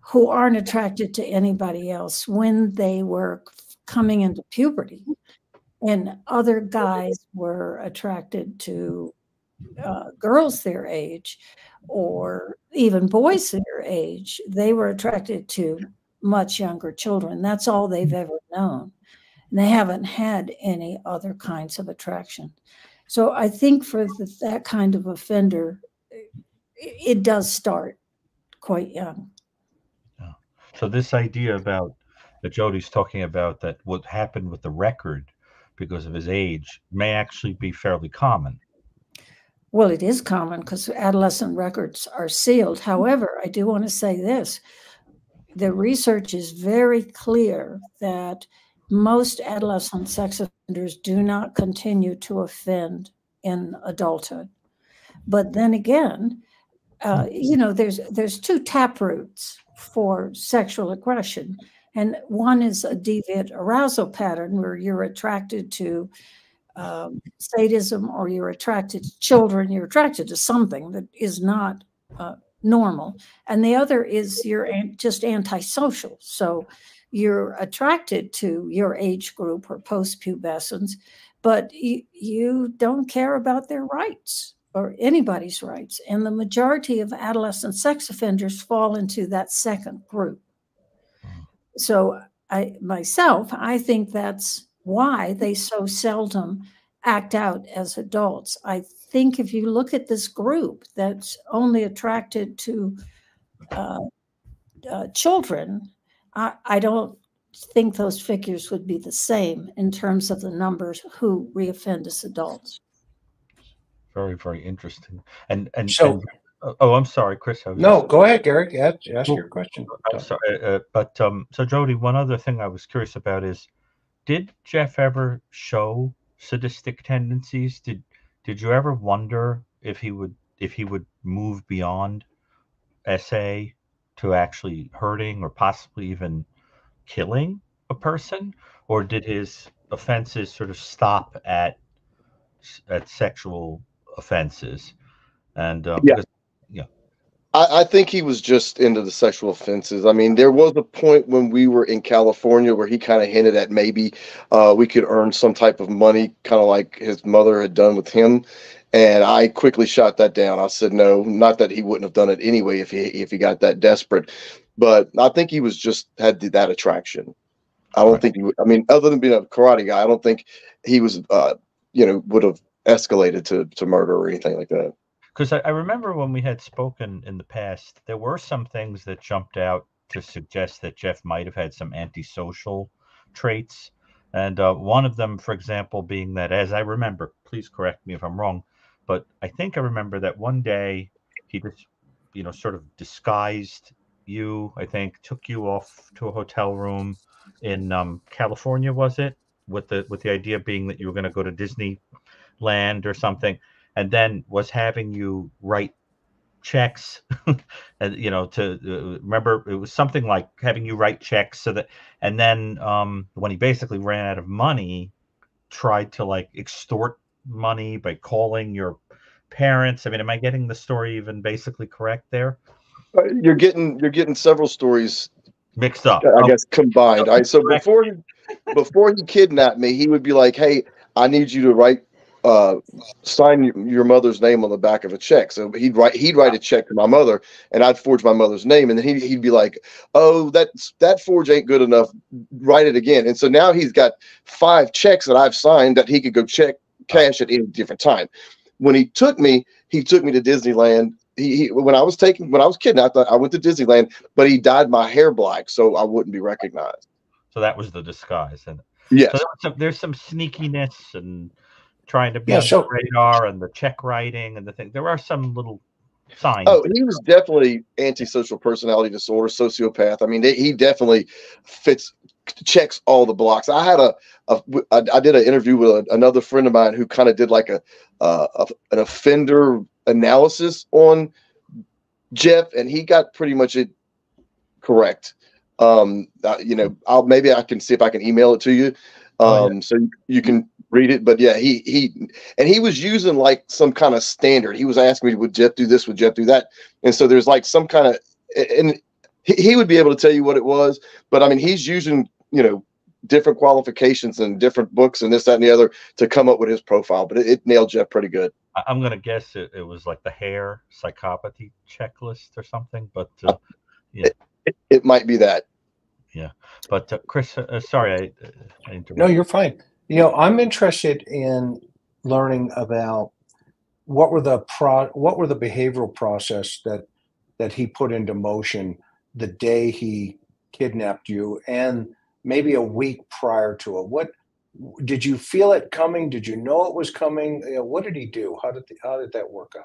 who aren't attracted to anybody else when they were coming into puberty, and other guys were attracted to uh, girls their age or even boys their age, they were attracted to much younger children. That's all they've ever known. And they haven't had any other kinds of attraction. So I think for the, that kind of offender, it, it does start quite young. Yeah. So this idea about that Jody's talking about, that what happened with the record because of his age, may actually be fairly common. Well, it is common because adolescent records are sealed. However, I do want to say this. The research is very clear that most adolescent sex offenders do not continue to offend in adulthood. But then again, uh, you know, there's there's two taproots for sexual aggression. And one is a deviant arousal pattern where you're attracted to um, sadism, or you're attracted to children, you're attracted to something that is not uh, normal. And the other is you're just antisocial. So you're attracted to your age group or post-pubescence, but you, you don't care about their rights or anybody's rights. And the majority of adolescent sex offenders fall into that second group. So I, myself, I think that's why they so seldom act out as adults. I think if you look at this group that's only attracted to uh, uh, children, I, I don't think those figures would be the same in terms of the numbers who reoffend as adults. Very, very interesting. And and so. And Oh, I'm sorry, Chris. I was no, just... go ahead, Gary. Ask, ask well, your question. I'm sorry, uh, but um, so Jody, one other thing I was curious about is, did Jeff ever show sadistic tendencies? Did Did you ever wonder if he would if he would move beyond S A to actually hurting or possibly even killing a person, or did his offenses sort of stop at at sexual offenses? And um, yeah. Yeah, I, I think he was just into the sexual offenses. I mean, there was a point when we were in California where he kind of hinted at maybe uh, we could earn some type of money, kind of like his mother had done with him. And I quickly shot that down. I said, no, not that he wouldn't have done it anyway if he if he got that desperate. But I think he was just had that attraction. I don't right. think he would. I mean, other than being a karate guy, I don't think he was, uh, you know, would have escalated to, to murder or anything like that. Because I, I remember when we had spoken in the past, there were some things that jumped out to suggest that Jeff might have had some antisocial traits. And uh, one of them, for example, being that, as I remember, please correct me if I'm wrong, but I think I remember that one day he just, you know, sort of disguised you, I think, took you off to a hotel room in um, California, was it? With the, with the idea being that you were going to go to Disneyland or something. And then was having you write checks, and you know, to uh, remember it was something like having you write checks so that, and then um, when he basically ran out of money, tried to like extort money by calling your parents. I mean, am I getting the story even basically correct there? You're getting you're getting several stories mixed up. I guess combined. No, I, so correct. before he, before he kidnapped me, he would be like, "Hey, I need you to write." Uh, sign your mother's name on the back of a check. So he'd write he'd write a check to my mother, and I'd forge my mother's name, and then he'd, he'd be like, oh, that, that forge ain't good enough. Write it again. And so now he's got five checks that I've signed that he could go check cash at any different time. When he took me, he took me to Disneyland. He, he when I was taken, when I was kidnapped, I went to Disneyland, but he dyed my hair black so I wouldn't be recognized. So that was the disguise. And yes. So there was some, there's some sneakiness and trying to be yeah, on so, the radar and the check writing and the thing. There are some little signs. Oh, he was definitely antisocial personality disorder, sociopath. I mean, they, he definitely fits, checks all the blocks. I had a, a I did an interview with a, another friend of mine who kind of did like a, uh, a an offender analysis on Jeff, and he got pretty much it correct. Um, uh, you know, I'll maybe I can see if I can email it to you. Um, oh, yeah. So you can read it, but yeah, he, he, and he was using like some kind of standard. He was asking me, would Jeff do this? Would Jeff do that? And so there's like some kind of, and he, he would be able to tell you what it was, but I mean, he's using, you know, different qualifications and different books and this, that, and the other to come up with his profile, but it, it nailed Jeff pretty good. I'm going to guess it, it was like the hair psychopathy checklist or something, but uh, yeah. It, it, it might be that. Yeah. But uh, Chris, uh, sorry, I, I interrupted. No, you're fine. You know, I'm interested in learning about what were the pro what were the behavioral process that that he put into motion the day he kidnapped you, and maybe a week prior to it. What did you feel it coming? Did you know it was coming? You know, what did he do? How did the, how did that work out?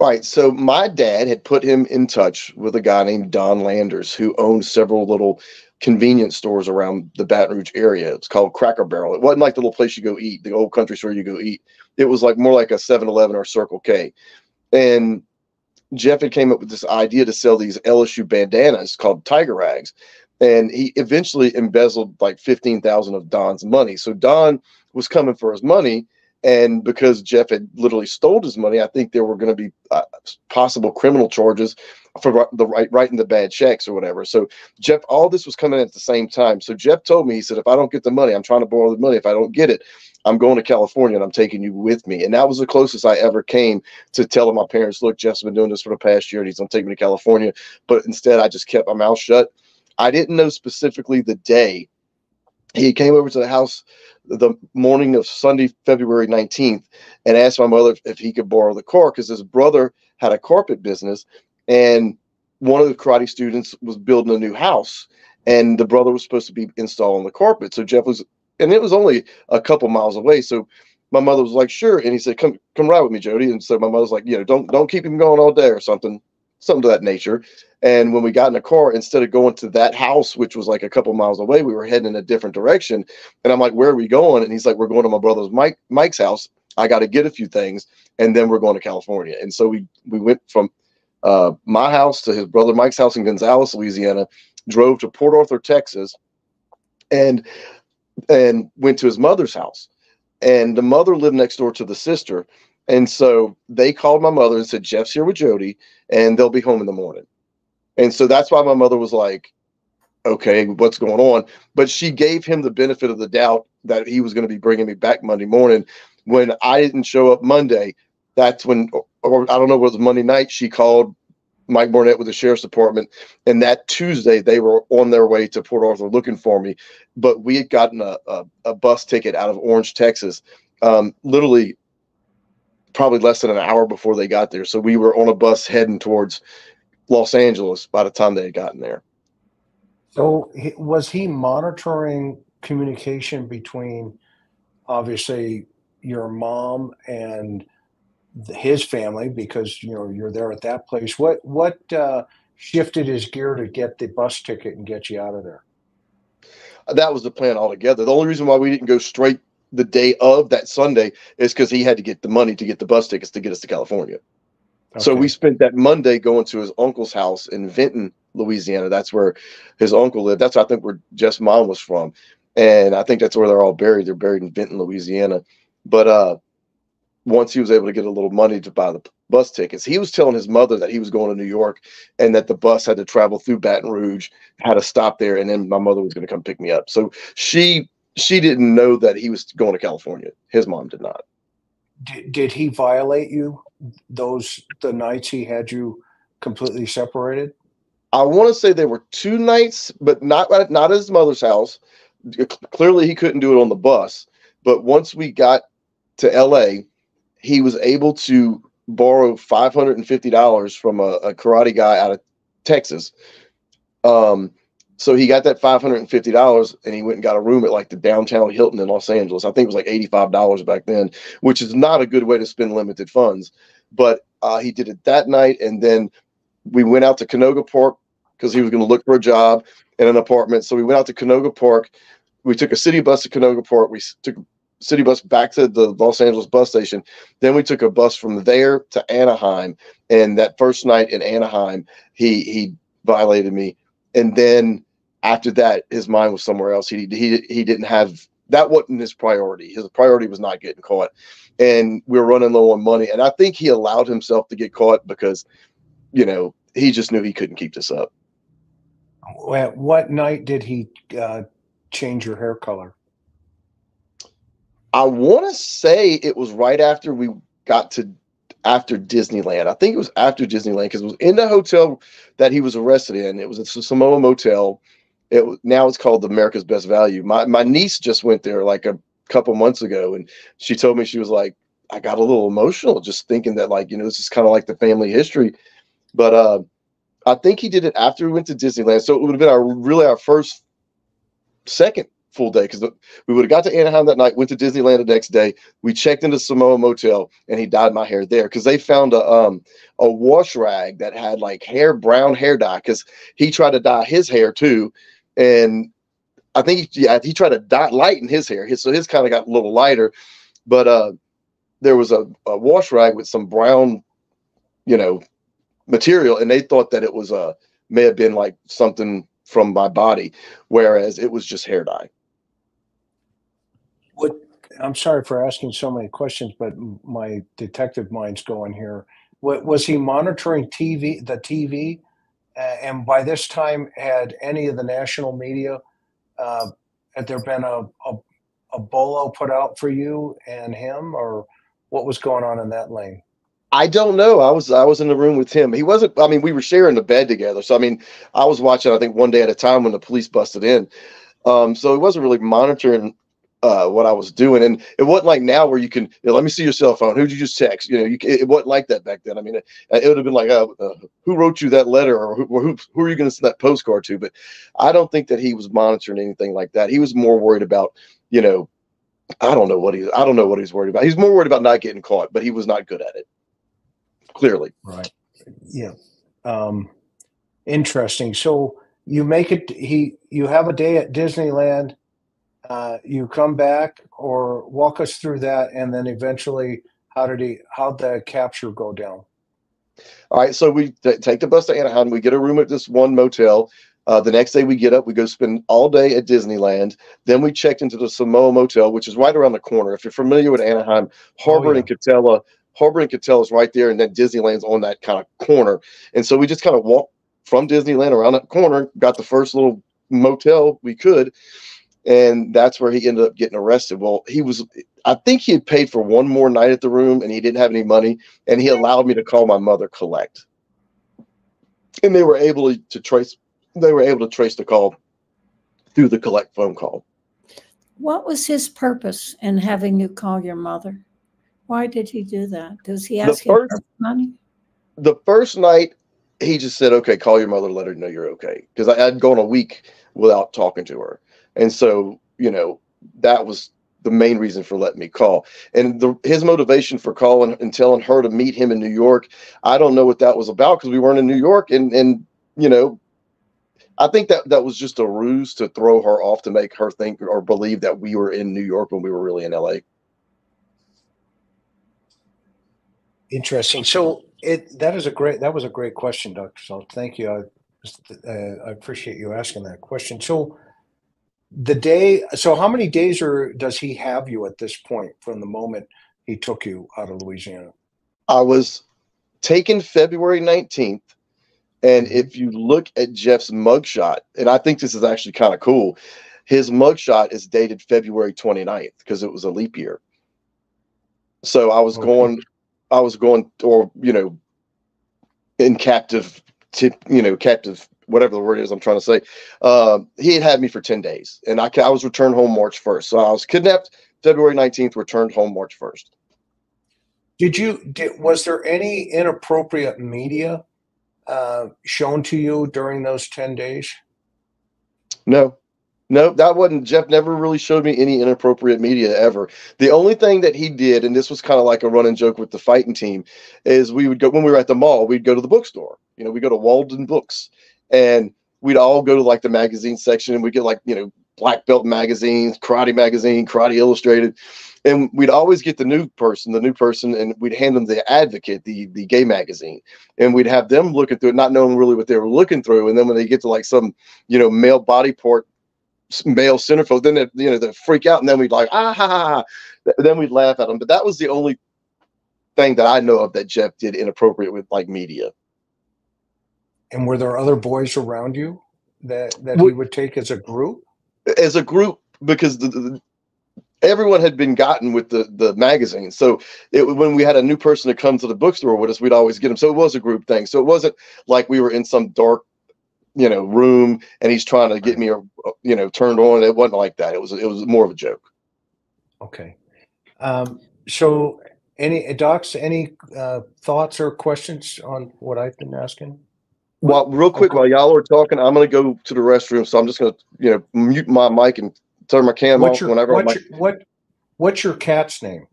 Right. So my dad had put him in touch with a guy named Don Landers, who owned several little convenience stores around the Baton Rouge area. It's called Cracker Barrel. It wasn't like the little place you go eat, the old country store you go eat. It was like more like a seven eleven or Circle K. And Jeff had came up with this idea to sell these L S U bandanas called Tiger Rags. And he eventually embezzled like fifteen thousand of Don's money. So Don was coming for his money. And because Jeff had literally stole his money, I think there were going to be uh, possible criminal charges for the right, writing the bad checks or whatever. So Jeff, all this was coming at the same time. So Jeff told me, he said, if I don't get the money, I'm trying to borrow the money. If I don't get it, I'm going to California and I'm taking you with me. And that was the closest I ever came to telling my parents, look, Jeff's been doing this for the past year and he's going to take me to California. But instead, I just kept my mouth shut. I didn't know specifically the day. He came over to the house the morning of Sunday, February nineteenth, and asked my mother if he could borrow the car because his brother had a carpet business, and one of the karate students was building a new house, and the brother was supposed to be installing the carpet. So Jeff was, and it was only a couple miles away. So my mother was like, sure. And he said, come, come ride with me, Jody. And so my mother's like, you know, don't, don't keep him going all day or something. Something to that nature. And when we got in the car, instead of going to that house, which was like a couple miles away, we were heading in a different direction. And I'm like, where are we going? And he's like, we're going to my brother's Mike Mike's house. I got to get a few things, and then we're going to California. And so we we went from uh, my house to his brother Mike's house in Gonzales, Louisiana, drove to Port Arthur, Texas, and and went to his mother's house. And the mother lived next door to the sister. And so they called my mother and said, Jeff's here with Jody and they'll be home in the morning. And so that's why my mother was like, okay, what's going on? But she gave him the benefit of the doubt that he was going to be bringing me back Monday morning. When I didn't show up Monday, that's when, or I don't know, it was Monday night. She called Mike Barnett with the sheriff's department. And that Tuesday they were on their way to Port Arthur looking for me, but we had gotten a, a, a bus ticket out of Orange, Texas, um, literally probably less than an hour before they got there. So we were on a bus heading towards Los Angeles by the time they had gotten there. So was he monitoring communication between obviously your mom and his family, because you know, you're there at that place? What, what uh, shifted his gear to get the bus ticket and get you out of there? That was the plan altogether. The only reason why we didn't go straight the day of that Sunday is because he had to get the money to get the bus tickets to get us to California. Okay. So we spent that Monday going to his uncle's house in Vinton, Louisiana. That's where his uncle lived. That's, I think, where Jeff's mom was from. And I think that's where they're all buried. They're buried in Vinton, Louisiana. But uh, once he was able to get a little money to buy the bus tickets, he was telling his mother that he was going to New York and that the bus had to travel through Baton Rouge, had to stop there. And then my mother was going to come pick me up. So she, She didn't know that he was going to California. His mom did not. Did, did he violate you those the nights he had you completely separated? I want to say there were two nights, but not not at his mother's house. Clearly, he couldn't do it on the bus. But once we got to L A, he was able to borrow five hundred and fifty dollars from a, a karate guy out of Texas. Um. So he got that five hundred fifty dollars and he went and got a room at like the downtown Hilton in Los Angeles. I think it was like eighty-five dollars back then, which is not a good way to spend limited funds. But uh, he did it that night. And then we went out to Canoga Park because he was going to look for a job and an apartment. So we went out to Canoga Park. We took a city bus to Canoga Park. We took a city bus back to the Los Angeles bus station. Then we took a bus from there to Anaheim. And that first night in Anaheim, he, he violated me. And then after that, his mind was somewhere else. He, he, he didn't have, that wasn't his priority. His priority was not getting caught. And we were running low on money. And I think he allowed himself to get caught because, you know, he just knew he couldn't keep this up. At what night did he uh, change your hair color? I want to say it was right after we got to after Disneyland. I think it was after Disneyland because it was in the hotel that he was arrested in. It was a Samoa Motel. It now it's called the America's Best Value. My my niece just went there like a couple months ago, and she told me, she was like, I got a little emotional just thinking that, like, you know, this is kind of like the family history. But uh, I think he did it after we went to Disneyland, so it would have been our really our first, second full day, because we would have got to Anaheim that night, went to Disneyland the next day, we checked into Samoa Motel, and he dyed my hair there because they found a um a wash rag that had like hair brown hair dye because he tried to dye his hair too. And I think he, yeah, he tried to dye, lighten his hair. His, so his kind of got a little lighter, but uh, there was a, a wash rag with some brown, you know, material. And they thought that it was a, uh, may have been like something from my body, whereas it was just hair dye. What, I'm sorry for asking so many questions, but my detective mind's going here. What, was he monitoring T V, the T V? Uh, and by this time, had any of the national media, uh, had there been a, a, a bolo put out for you and him, or what was going on in that lane? I don't know. I was, I was in the room with him. He wasn't, I mean, we were sharing the bed together. So, I mean, I was watching, I think, One Day at a Time when the police busted in. Um, so he wasn't really monitoring uh, what I was doing. And it wasn't like now where you can, you know, let me see your cell phone. Who'd you just text? You know, you, it wasn't like that back then. I mean, it, it would have been like, uh, uh, who wrote you that letter, or who, who, who are you going to send that postcard to? But I don't think that he was monitoring anything like that. He was more worried about, you know, I don't know what he, I don't know what he's worried about. He's more worried about not getting caught, but he was not good at it. Clearly. Right. Yeah. Um, interesting. So you make it, he, you have a day at Disneyland, uh, you come back, or walk us through that. And then eventually how did he, how'd the capture go down? All right. So we take the bus to Anaheim. We get a room at this one motel. Uh, the next day we get up, we go spend all day at Disneyland. Then we checked into the Samoa Motel, which is right around the corner. If you're familiar with Anaheim, Harbor oh, yeah. and Catella, Harbor and Catella is right there, and then Disneyland's on that kind of corner. And so we just kind of walked from Disneyland around that corner, got the first little motel we could, and that's where he ended up getting arrested. Well, he was, I think he had paid for one more night at the room, and he didn't have any money, and he allowed me to call my mother collect. And they were able to trace, they were able to trace the call through the collect phone call. What was his purpose in having you call your mother? Why did he do that? Does he ask for money? The first night, he just said, okay, call your mother, let her know you're okay. Because I had gone a week without talking to her. And so, you know, that was the main reason for letting me call. And the, his motivation for calling and telling her to meet him in New York, I don't know what that was about because we weren't in New York. And, and you know, I think that that was just a ruse to throw her off, to make her think or believe that we were in New York when we were really in L A. Interesting. So it, that is a great, that was a great question, Doctor Salt. Thank you. I, uh, I appreciate you asking that question. So the day, so how many days or does he have you at this point from the moment he took you out of Louisiana? I was taken February nineteenth. And if you look at Jeff's mugshot, and I think this is actually kind of cool, his mugshot is dated February twenty-ninth because it was a leap year. So I was okay. going... I was going, or, you know, in captive, to, you know, captive, whatever the word is I'm trying to say. Uh, he had had me for ten days, and I, I was returned home March first. So I was kidnapped February nineteenth, returned home March first. Did you, did, was there any inappropriate media uh, shown to you during those ten days? No. No, that wasn't, Jeff never really showed me any inappropriate media ever. The only thing that he did, and this was kind of like a running joke with the fighting team, is we would go, when we were at the mall, we'd go to the bookstore. You know, we go to Walden Books, and we'd all go to like the magazine section, and we'd get like, you know, Black Belt magazines, Karate Magazine, Karate Illustrated. And we'd always get the new person, the new person, and we'd hand them the Advocate, the, the gay magazine. And we'd have them looking through it, not knowing really what they were looking through. And then when they get to like some, you know, male body part, male centerfold, then they, you know, they freak out, and then we'd like, ah ha, ha, ha. Then we'd laugh at them. But that was the only thing that I know of that Jeff did inappropriate with like media. And were there other boys around you that that we, he would take as a group? As a group, because the, the everyone had been gotten with the the magazine. So it, when we had a new person to come to the bookstore with us, we'd always get them. So it was a group thing. So it wasn't like we were in some dark, you know, room and he's trying to get me, you know, turned on. It wasn't like that. It was, it was more of a joke. Okay. Um, so any docs, any uh, thoughts or questions on what I've been asking? Well, real quick, okay. While y'all are talking, I'm going to go to the restroom. So I'm just going to, you know, mute my mic and turn my cam what's off your, whenever what's I'm your, what what's your cat's name?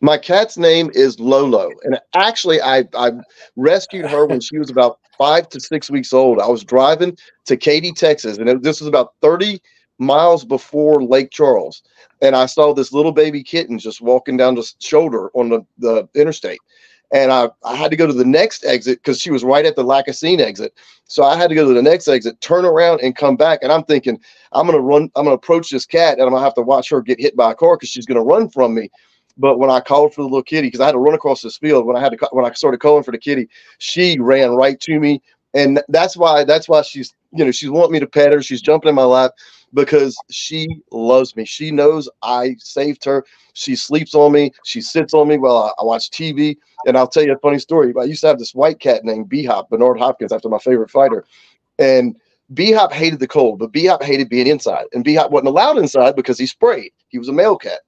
My cat's name is Lolo, and actually I, I rescued her when she was about five to six weeks old. I was driving to Katy, Texas, and it, this was about thirty miles before Lake Charles, and I saw this little baby kitten just walking down the shoulder on the, the interstate, and I, I had to go to the next exit because she was right at the Lacassine exit. So I had to go to the next exit, turn around, and come back, and I'm thinking, I'm going to run, I'm going to approach this cat, and I'm going to have to watch her get hit by a car because she's going to run from me. But when I called for the little kitty, because I had to run across this field, when I had to, when I started calling for the kitty, she ran right to me, and that's why that's why she's, you know, she's wanting me to pet her. She's jumping in my lap because she loves me. She knows I saved her. She sleeps on me. She sits on me while I, I watch T V. And I'll tell you a funny story. I used to have this white cat named B-Hop, Bernard Hopkins, after my favorite fighter, and B-Hop hated the cold, but B-Hop hated being inside, and B-Hop wasn't allowed inside because he sprayed. He was a male cat.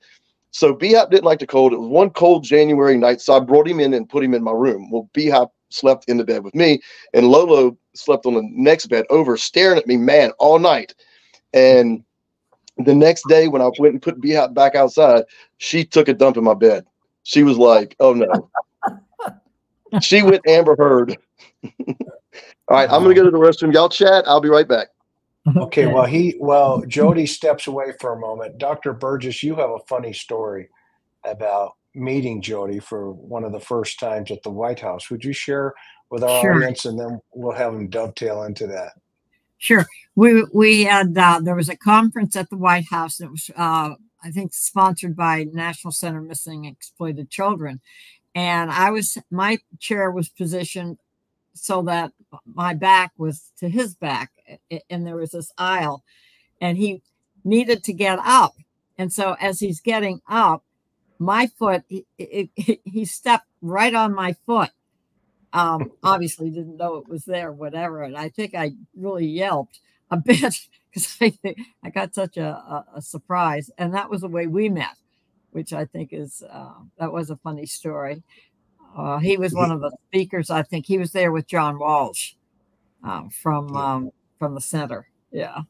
So B-Hop didn't like the cold. It was one cold January night, so I brought him in and put him in my room. Well, B-Hop slept in the bed with me, and Lolo slept on the next bed over, staring at me, man, all night. And the next day when I went and put B-Hop back outside, she took a dump in my bed. She was like, oh, no. She went Amber Heard. All right, I'm going to go to the restroom. Y'all chat. I'll be right back. Okay, well, he, well, Jody steps away for a moment. Doctor Burgess, you have a funny story about meeting Jody for one of the first times at the White House. Would you share with our sure. audience, and then we'll have them dovetail into that? Sure. We we had uh, there was a conference at the White House that was uh, I think sponsored by National Center for Missing and Exploited Children, and I was my chair was positioned so that my back was to his back, and there was this aisle, and he needed to get up. And so as he's getting up, my foot, he, he, he stepped right on my foot. Um, obviously didn't know it was there, whatever. And I think I really yelped a bit because I, I got such a, a, a surprise. And that was the way we met, which I think is, uh, that was a funny story. Uh, he was one of the speakers. I think he was there with John Walsh uh, from um, from the center. Yeah,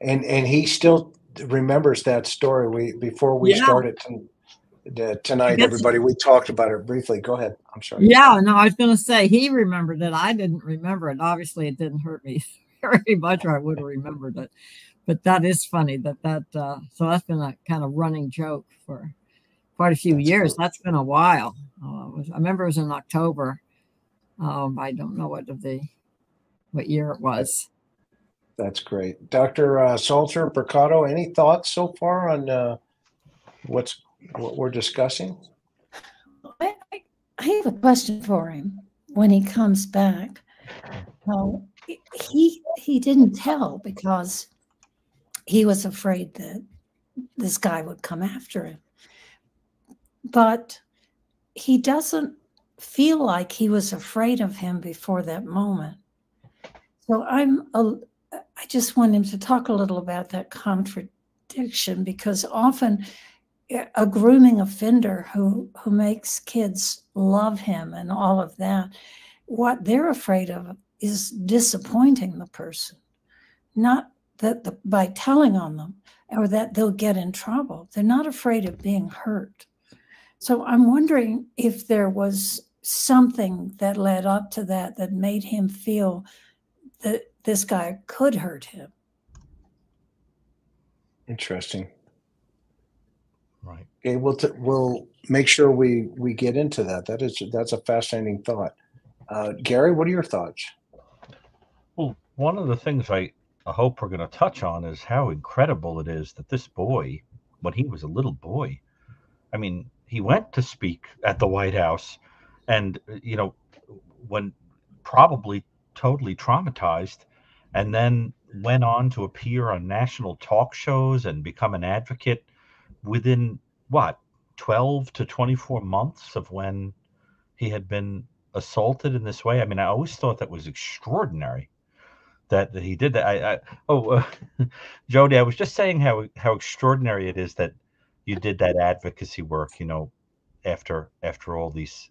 and and he still remembers that story. We before we yeah. started to, to, tonight, everybody, we talked about it briefly. Go ahead. I'm sorry. Yeah, no, I was going to say he remembered it. I didn't remember it. Obviously, it didn't hurt me very much, or I would have remembered it. But that is funny. That that uh, so that's been a kind of running joke for quite a few that's years. Cool. That's been a while. Uh, was, I remember it was in October. Um, I don't know what of the what year it was. That's great, Doctor Uh, Salter, Brucato. Any thoughts so far on uh, what's what we're discussing? I, I have a question for him when he comes back. Um, he he didn't tell because he was afraid that this guy would come after him, but he doesn't feel like he was afraid of him before that moment. So I'm, a, I just want him to talk a little about that contradiction, because often a grooming offender who, who makes kids love him and all of that, what they're afraid of is disappointing the person, not that the, by telling on them or that they'll get in trouble. They're not afraid of being hurt. So I'm wondering if there was something that led up to that that made him feel that this guy could hurt him. Interesting. Right. Okay. We'll t we'll make sure we we get into that. That is that's a fascinating thought. Uh, Gary, what are your thoughts? Well, one of the things I, I hope we're going to touch on is how incredible it is that this boy, when he was a little boy, I mean, he went to speak at the White House and, you know, when probably totally traumatized, and then went on to appear on national talk shows and become an advocate within what, twelve to twenty-four months of when he had been assaulted in this way. I mean, I always thought that was extraordinary that, that he did that. I, I oh, uh, Jody, I was just saying how how extraordinary it is that you did that advocacy work, you know, after after all these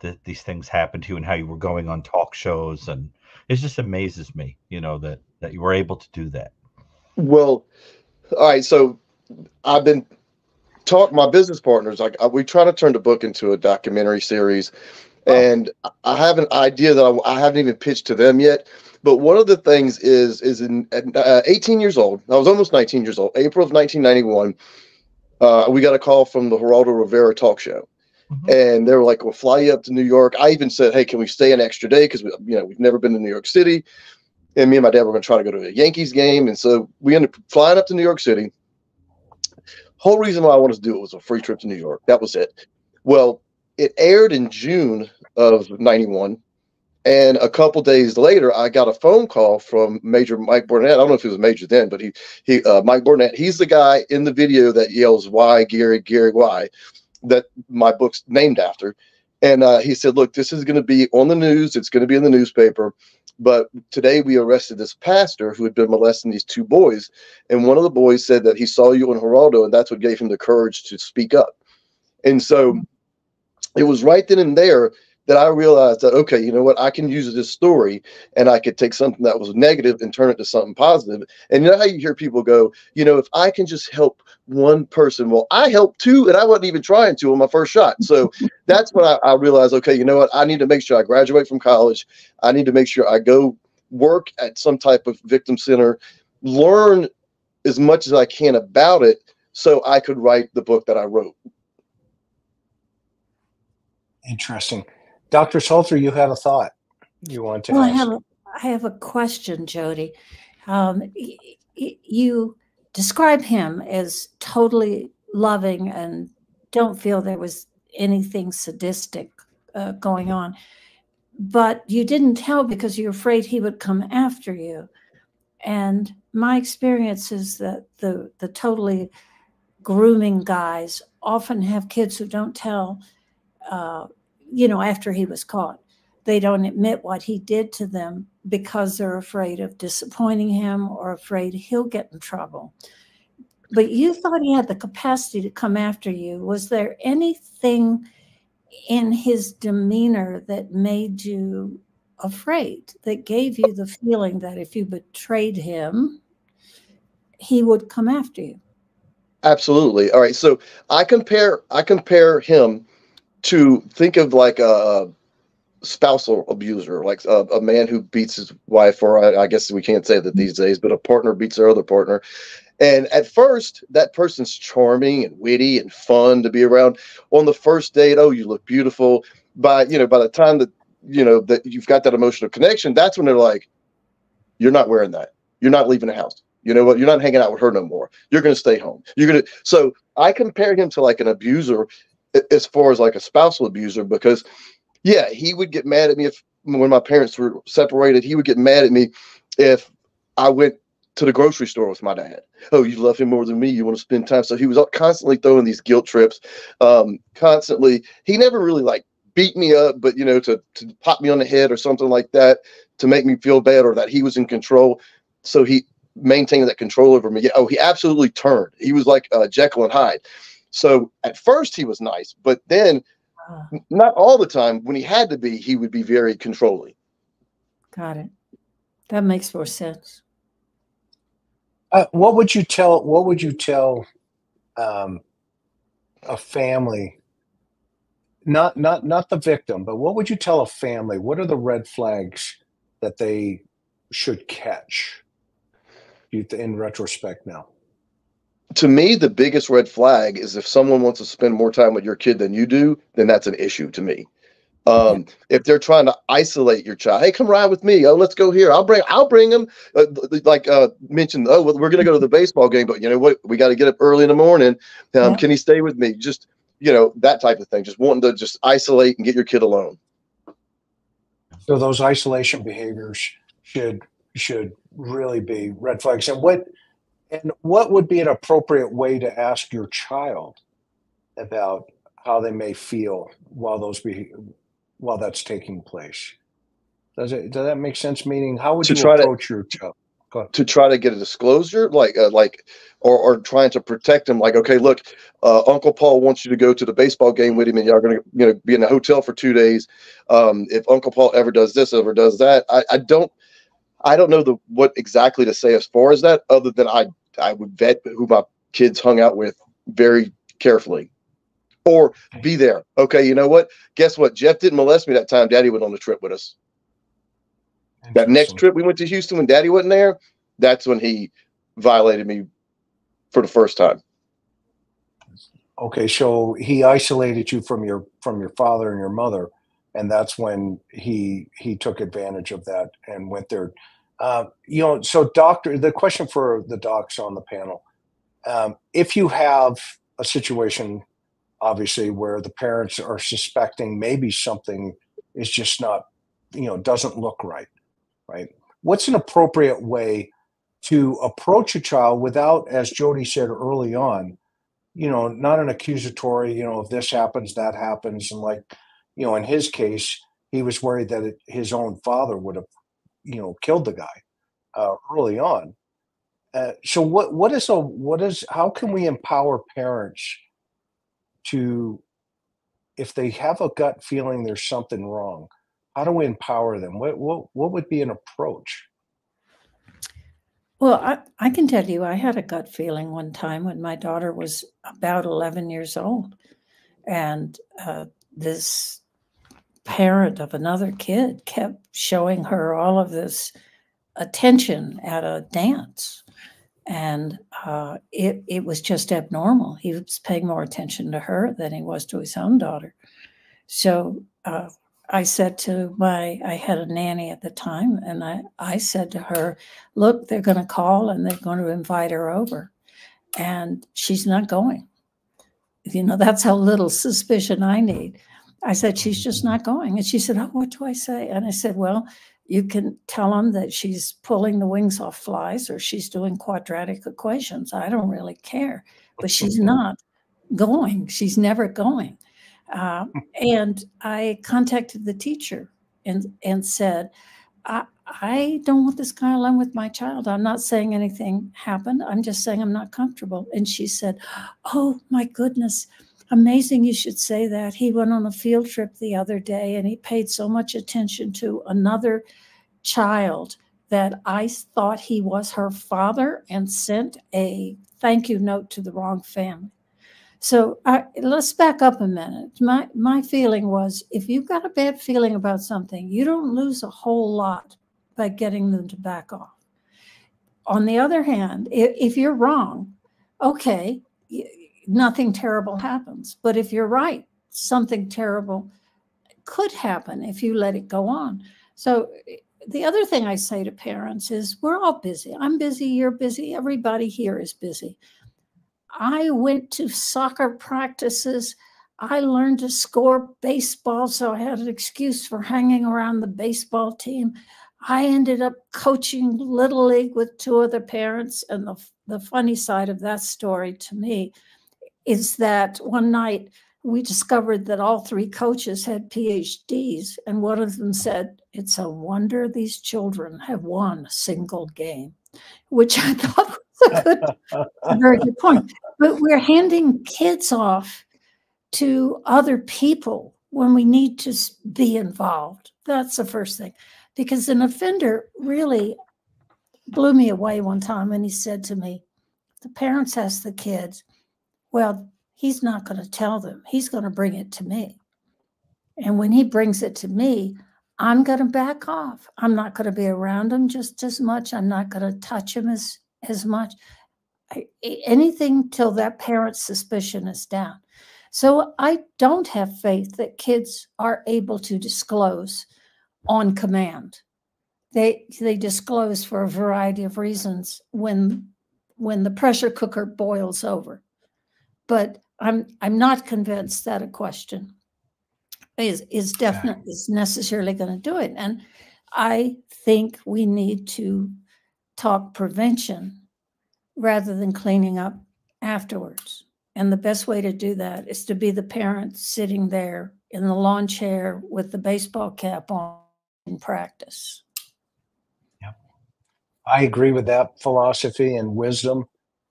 the, these things happened to you, and how you were going on talk shows, and it just amazes me, you know, that that you were able to do that. Well, all right, so I've been talk my business partners, like I, we try to turn the book into a documentary series. Wow. And I have an idea that I, I haven't even pitched to them yet. But one of the things is, is in uh, eighteen years old, I was almost nineteen years old, April of nineteen ninety-one, uh, we got a call from the Geraldo Rivera talk show. Mm-hmm. And they were like, we'll fly you up to New York. I even said, hey, can we stay an extra day? Because, you know, we've never been to New York City. And me and my dad were going to try to go to a Yankees game. And so we ended up flying up to New York City. Whole reason why I wanted to do it was a free trip to New York. That was it. Well, it aired in June of ninety-one, and a couple days later, I got a phone call from Major Mike Barnett. I don't know if he was a major then, but he he uh, Mike Barnett. He's the guy in the video that yells "Why Gary Gary Why," that my book's named after. And uh, he said, "Look, this is going to be on the news. It's going to be in the newspaper. But today we arrested this pastor who had been molesting these two boys. And one of the boys said that he saw you in Geraldo, and that's what gave him the courage to speak up." And so it was right then and there that I realized that, okay, you know what, I can use this story, and I could take something that was negative and turn it to something positive. And you know how you hear people go, you know, if I can just help one person, well, I helped two, and I wasn't even trying to on my first shot. So that's when I, I realized, okay, you know what, I need to make sure I graduate from college. I need to make sure I go work at some type of victim center, learn as much as I can about it so I could write the book that I wrote. Interesting. Doctor Salter, you had a thought you want to well, ask. I have a, I have a question, Jody. Um, you describe him as totally loving and don't feel there was anything sadistic uh, going on, but you didn't tell because you're afraid he would come after you. And my experience is that the, the totally grooming guys often have kids who don't tell, uh, you know, after he was caught, they don't admit what he did to them because they're afraid of disappointing him or afraid he'll get in trouble. But you thought he had the capacity to come after you. Was there anything in his demeanor that made you afraid, that gave you the feeling that if you betrayed him, he would come after you? Absolutely. All right. So I compare, I compare him to think of like a spousal abuser, like a, a man who beats his wife, or I, I guess we can't say that these days, but a partner beats their other partner. And at first, that person's charming and witty and fun to be around. On the first date, oh, you look beautiful. By, you know, by the time that, you know, that you've got that emotional connection, that's when they're like, you're not wearing that. You're not leaving the house. You know what? You're not hanging out with her no more. You're going to stay home. You're going to. So I compared him to like an abuser, as far as like a spousal abuser, because yeah, he would get mad at me if, when my parents were separated, he would get mad at me if I went to the grocery store with my dad. Oh, you love him more than me. You want to spend time. So he was constantly throwing these guilt trips. Um, constantly. He never really like beat me up, but you know, to, to pop me on the head or something like that to make me feel bad or that he was in control. So he maintained that control over me. Yeah, oh, he absolutely turned. He was like uh, Jekyll and Hyde. So at first he was nice, but then not all the time. When he had to be, he would be very controlling. Got it. That makes more sense. Uh, what would you tell? What would you tell um, a family? Not not not the victim, but what would you tell a family? What are the red flags that they should catch? In retrospect, now. To me, the biggest red flag is if someone wants to spend more time with your kid than you do, then that's an issue to me. Um, if they're trying to isolate your child, hey, come ride with me. Oh, let's go here. I'll bring, I'll bring them. Uh, like uh, mentioned, oh, well, we're going to go to the baseball game, but you know what? We got to get up early in the morning. Um, yeah. Can he stay with me? Just, you know, that type of thing. Just wanting to just isolate and get your kid alone. So those isolation behaviors should should really be red flags. And what And what would be an appropriate way to ask your child about how they may feel while those be while that's taking place? Does it does that make sense? Meaning, how would you approach your child? To try to get a disclosure, like, uh, like, or, or trying to protect him, like, okay, look, uh, Uncle Paul wants you to go to the baseball game with him, and y'all are gonna, you know, be in a hotel for two days. Um, if Uncle Paul ever does this, ever does that, I, I don't, I don't know the what exactly to say as far as that, other than I, I would vet who my kids hung out with very carefully, or be there. Okay, you know what? Guess what? Jeff didn't molest me that time. Daddy went on the trip with us. That next trip we went to Houston when Daddy wasn't there, that's when he violated me for the first time. Okay, so he isolated you from your from your father and your mother, and that's when he he took advantage of that and went there. Uh, you know, so doctor, the question for the docs on the panel: um, if you have a situation, obviously, where the parents are suspecting maybe something is just not, you know, doesn't look right. Right. What's an appropriate way to approach a child without, as Jody said early on, you know, not an accusatory, you know, if this happens, that happens. And like, you know, in his case, he was worried that it, his own father would have, you know, killed the guy uh, early on. Uh, so what, what is, a, what is, how can we empower parents to, if they have a gut feeling there's something wrong, how do we empower them? What, what, what would be an approach? Well, I, I can tell you, I had a gut feeling one time when my daughter was about eleven years old, and uh, this parent of another kid kept showing her all of this attention at a dance. And uh, it, it was just abnormal. He was paying more attention to her than he was to his own daughter. So, uh, I said to my, I had a nanny at the time, and I, I said to her, look, they're going to call and they're going to invite her over, and she's not going. You know, that's how little suspicion I need. I said, she's just not going. And she said, oh, what do I say? And I said, well, you can tell them that she's pulling the wings off flies, or she's doing quadratic equations. I don't really care, but she's not going. She's never going. Uh, and I contacted the teacher and, and said, I, I don't want this guy alone with my child. I'm not saying anything happened. I'm just saying I'm not comfortable. And she said, oh, my goodness, amazing you should say that. He went on a field trip the other day, and he paid so much attention to another child that I thought he was her father, and sent a thank you note to the wrong family. So I, let's back up a minute. My, my feeling was, if you've got a bad feeling about something, you don't lose a whole lot by getting them to back off. On the other hand, if, if you're wrong, okay, nothing terrible happens. But if you're right, something terrible could happen if you let it go on. So the other thing I say to parents is, we're all busy. I'm busy, you're busy, everybody here is busy. I went to soccer practices. I learned to score baseball, so I had an excuse for hanging around the baseball team. I ended up coaching Little League with two other parents. And the, the funny side of that story to me is that one night we discovered that all three coaches had P H Ds. And one of them said, it's a wonder these children have won a single game, which I thought a good, a very good point. But we're handing kids off to other people when we need to be involved. That's the first thing. Because an offender really blew me away one time, and he said to me, the parents asked the kids, well, he's not going to tell them. He's going to bring it to me. And when he brings it to me, I'm going to back off. I'm not going to be around him just as much. I'm not going to touch him as as much, anything till that parent's suspicion is down. So I don't have faith that kids are able to disclose on command. They they disclose for a variety of reasons when when the pressure cooker boils over. But I'm I'm not convinced that a question is is definitely is necessarily going to do it. And I think we need to talk prevention rather than cleaning up afterwards. And the best way to do that is to be the parent sitting there in the lawn chair with the baseball cap on in practice. Yep. I agree with that philosophy and wisdom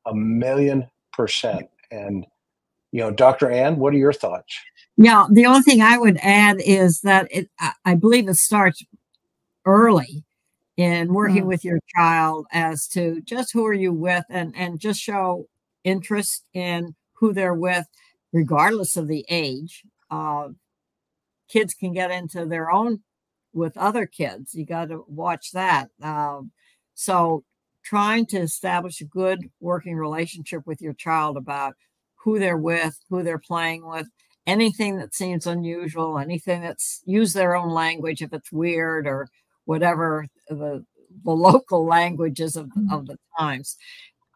a million percent. And, you know, Doctor Ann, what are your thoughts? Yeah, the only thing I would add is that it, I believe it starts early in working mm-hmm. with your child as to just who are you with, and, and just show interest in who they're with, regardless of the age. Uh, kids can get into their own with other kids. You got to watch that. Uh, so trying to establish a good working relationship with your child about who they're with, who they're playing with, anything that seems unusual, anything that's use their own language if it's weird or whatever the, the local languages of, of the times.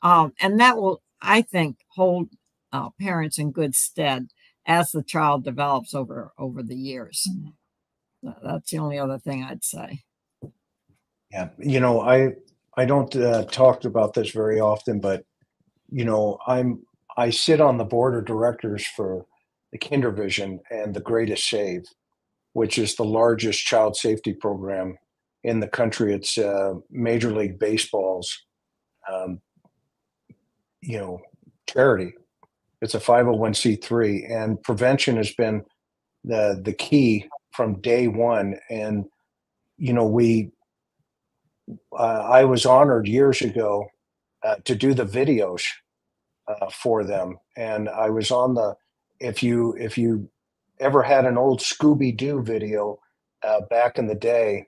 Um, and that will, I think, hold uh, parents in good stead as the child develops over, over the years. So that's the only other thing I'd say. Yeah. You know, I, I don't uh, talk about this very often, but, you know, I'm, I sit on the board of directors for the Kindervision and the Greatest Save, which is the largest child safety program in the country. It's uh, Major League Baseball's, um, you know, charity. It's a five oh one c three, and prevention has been the the key from day one. And, you know, we, uh, I was honored years ago uh, to do the videos uh, for them. And I was on the, if you, if you ever had an old Scooby-Doo video uh, back in the day,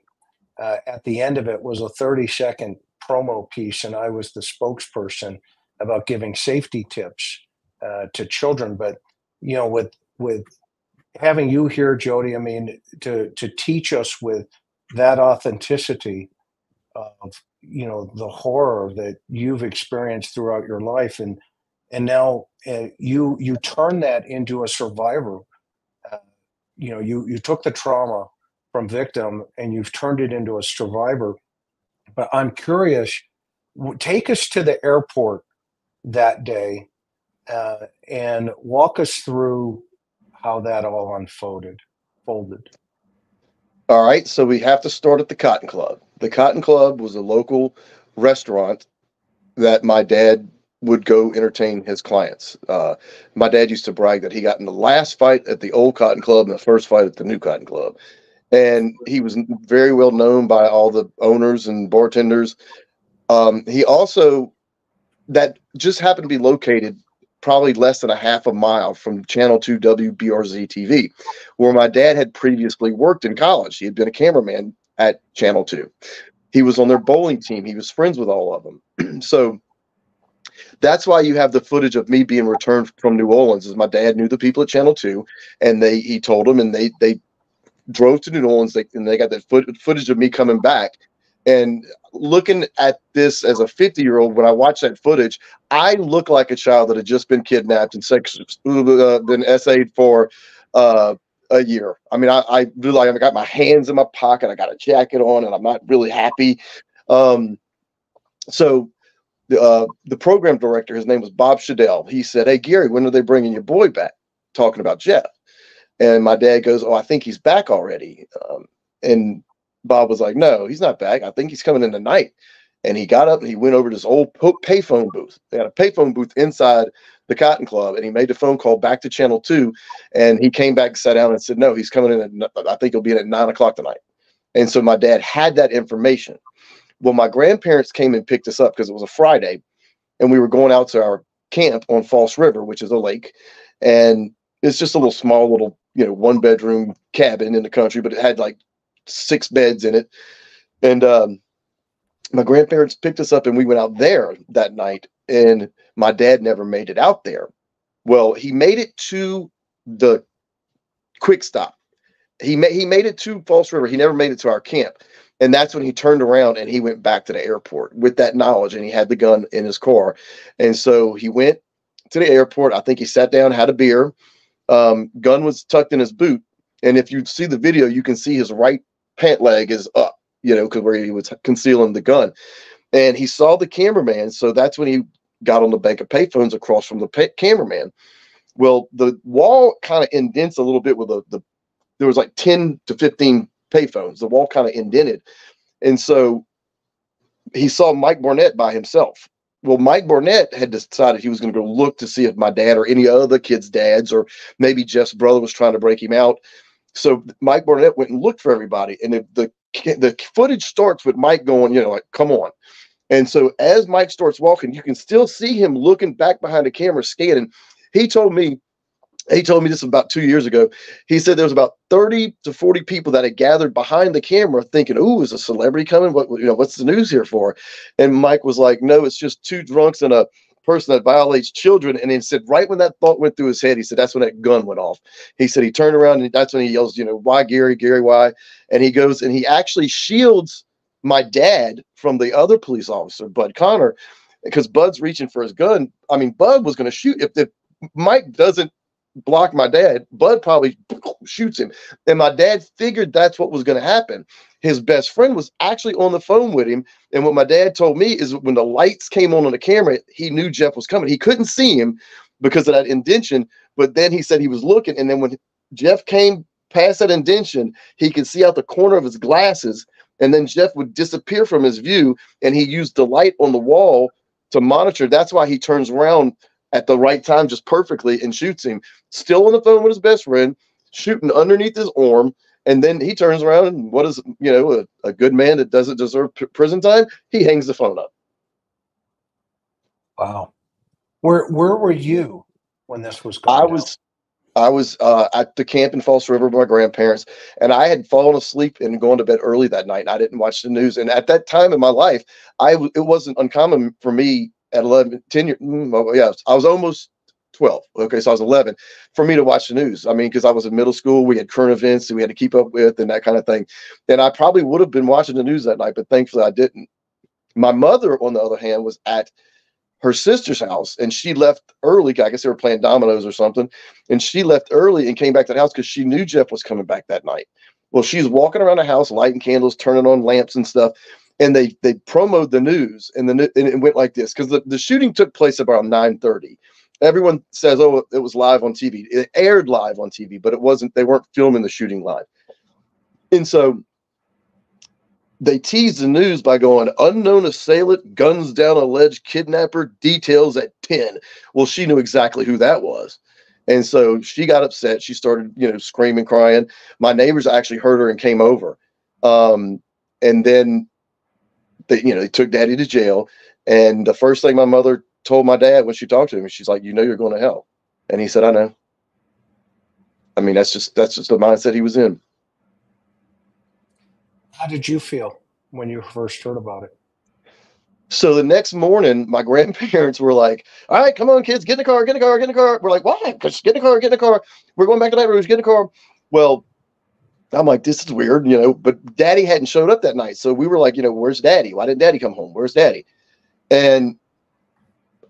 uh, at the end of it was a thirty second promo piece. And I was the spokesperson about giving safety tips uh, to children. But, you know, with, with having you here, Jody, I mean, to, to teach us with that authenticity of, you know, the horror that you've experienced throughout your life. And, and now uh, you, you turn that into a survivor. Uh, you know, you, you took the trauma from victim and you've turned it into a survivor. But I'm curious, take us to the airport that day uh, and walk us through how that all unfolded. Folded. All right. So we have to start at the Cotton Club. The Cotton Club was a local restaurant that my dad would go entertain his clients. Uh, my dad used to brag that he got in the last fight at the old Cotton Club and the first fight at the new Cotton Club. And he was very well known by all the owners and bartenders. Um, he also, that just happened to be located probably less than a half a mile from Channel two W B R Z T V, where my dad had previously worked in college. He had been a cameraman at Channel two. He was on their bowling team. He was friends with all of them. So that's why you have the footage of me being returned from New Orleans, is my dad knew the people at Channel two, and they he told them, and they they drove to New Orleans, they, and they got that foot, footage of me coming back. And looking at this as a fifty year old, when I watch that footage, I look like a child that had just been kidnapped and sex, uh, been essayed for uh, a year. I mean, I, I really, I got my hands in my pocket, I got a jacket on, and I'm not really happy. Um, so. Uh, the program director, his name was Bob Shadell. He said, "Hey, Gary, when are they bringing your boy back?" Talking about Jeff. And my dad goes, "Oh, I think he's back already." Um, and Bob was like, "No, he's not back. I think he's coming in tonight." And he got up and he went over to this old payphone booth. They had a payphone booth inside the Cotton Club, and he made a phone call back to Channel two. And he came back and sat down and said, "No, he's coming in. At, I think he'll be in at nine o'clock tonight." And so my dad had that information. Well, my grandparents came and picked us up because it was a Friday, and we were going out to our camp on False River, which is a lake. And it's just a little small little, you know, one bedroom cabin in the country, but it had like six beds in it. And um, my grandparents picked us up and we went out there that night, and my dad never made it out there. Well, he made it to the quick stop. He, ma he made it to False River. He never made it to our camp. And that's when he turned around and he went back to the airport with that knowledge, and he had the gun in his car. And so he went to the airport. I think he sat down, had a beer. Um, gun was tucked in his boot. And if you see the video, you can see his right pant leg is up, you know, because where he was concealing the gun. And he saw the cameraman. So that's when he got on the bank of payphones across from the pay cameraman. Well, the wall kind of indents a little bit with the, the, there was like ten to fifteen payphones. The wall kind of indented. And so he saw Mike Barnett by himself. Well, Mike Barnett had decided he was going to go look to see if my dad or any other kids' dads, or maybe Jeff's brother was trying to break him out. So Mike Barnett went and looked for everybody. And the, the, the footage starts with Mike going, you know, like, come on. And so as Mike starts walking, you can still see him looking back behind the camera, scanning. He told me, he told me this about two years ago. He said there was about thirty to forty people that had gathered behind the camera thinking, ooh, is a celebrity coming? What, you know, what's the news here for? And Mike was like, no, it's just two drunks and a person that violates children. And he said, right when that thought went through his head, he said, that's when that gun went off. He said, he turned around and that's when he yells, you know, why Gary, Gary, why? And he goes and he actually shields my dad from the other police officer, Bud Connor, because Bud's reaching for his gun. I mean, Bud was going to shoot. If, if Mike doesn't block my dad, Bud probably shoots him. And my dad figured that's what was going to happen. His best friend was actually on the phone with him. And what my dad told me is when the lights came on on the camera, he knew Jeff was coming. He couldn't see him because of that indention. But then he said he was looking. And then when Jeff came past that indention, he could see out the corner of his glasses. And then Jeff would disappear from his view, and he used the light on the wall to monitor. That's why he turns around at the right time just perfectly and shoots him. Still on the phone with his best friend, shooting underneath his arm, and then he turns around, and what is, you know, a, a good man that doesn't deserve prison time? He hangs the phone up. Wow. Where where were you when this was going on? I was... I was uh, at the camp in False River with my grandparents, and I had fallen asleep and gone to bed early that night. And I didn't watch the news. And at that time in my life, I w it wasn't uncommon for me at eleven, ten years. Yeah, I was almost twelve. Okay, so I was eleven for me to watch the news. I mean, because I was in middle school, we had current events that we had to keep up with and that kind of thing. And I probably would have been watching the news that night, but thankfully I didn't. My mother, on the other hand, was at her sister's house, and she left early. I guess they were playing dominoes or something. And she left early and came back to the house because she knew Jeff was coming back that night. Well, she's walking around the house, lighting candles, turning on lamps and stuff. And they, they promoted the news, and the, and it went like this. Cause the, the shooting took place about nine thirty. Everyone says, oh, it was live on T V. It aired live on T V, but it wasn't, they weren't filming the shooting live. And so they teased the news by going, unknown assailant, guns down alleged kidnapper, details at ten. Well, she knew exactly who that was. And so she got upset. She started, you know, screaming, crying. My neighbors actually heard her and came over. Um, and then, they, you know, they took daddy to jail. And the first thing my mother told my dad when she talked to him, she's like, you know, you're going to hell. And he said, I know. I mean, that's just, that's just the mindset he was in. How did you feel when you first heard about it? So the next morning, my grandparents were like, all right, come on, kids, get in the car, get in the car, get in the car. We're like, why? Because get in the car, get in the car. We're going back to that room, get in the car. Well, I'm like, this is weird, you know, but daddy hadn't showed up that night. So we were like, you know, where's daddy? Why didn't daddy come home? Where's daddy? And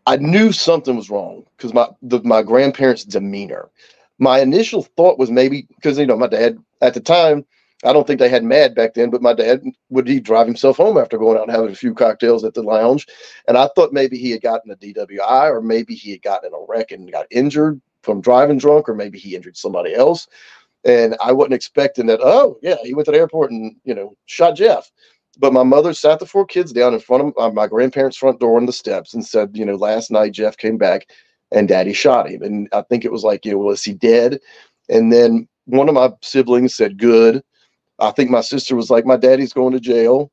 I knew something was wrong because my, the, my grandparents' demeanor. My initial thought was maybe because, you know, my dad at the time, I don't think they had mad back then, but my dad, would he drive himself home after going out and having a few cocktails at the lounge? And I thought maybe he had gotten a D W I, or maybe he had gotten in a wreck and got injured from driving drunk, or maybe he injured somebody else. And I wasn't expecting that, oh, yeah, he went to the airport and, you know, shot Jeff. But my mother sat the four kids down in front of uh, my grandparents' front door on the steps and said, you know, last night Jeff came back and daddy shot him. And I think it was like, you know, well, is he dead? And then one of my siblings said, good. I think my sister was like, my daddy's going to jail.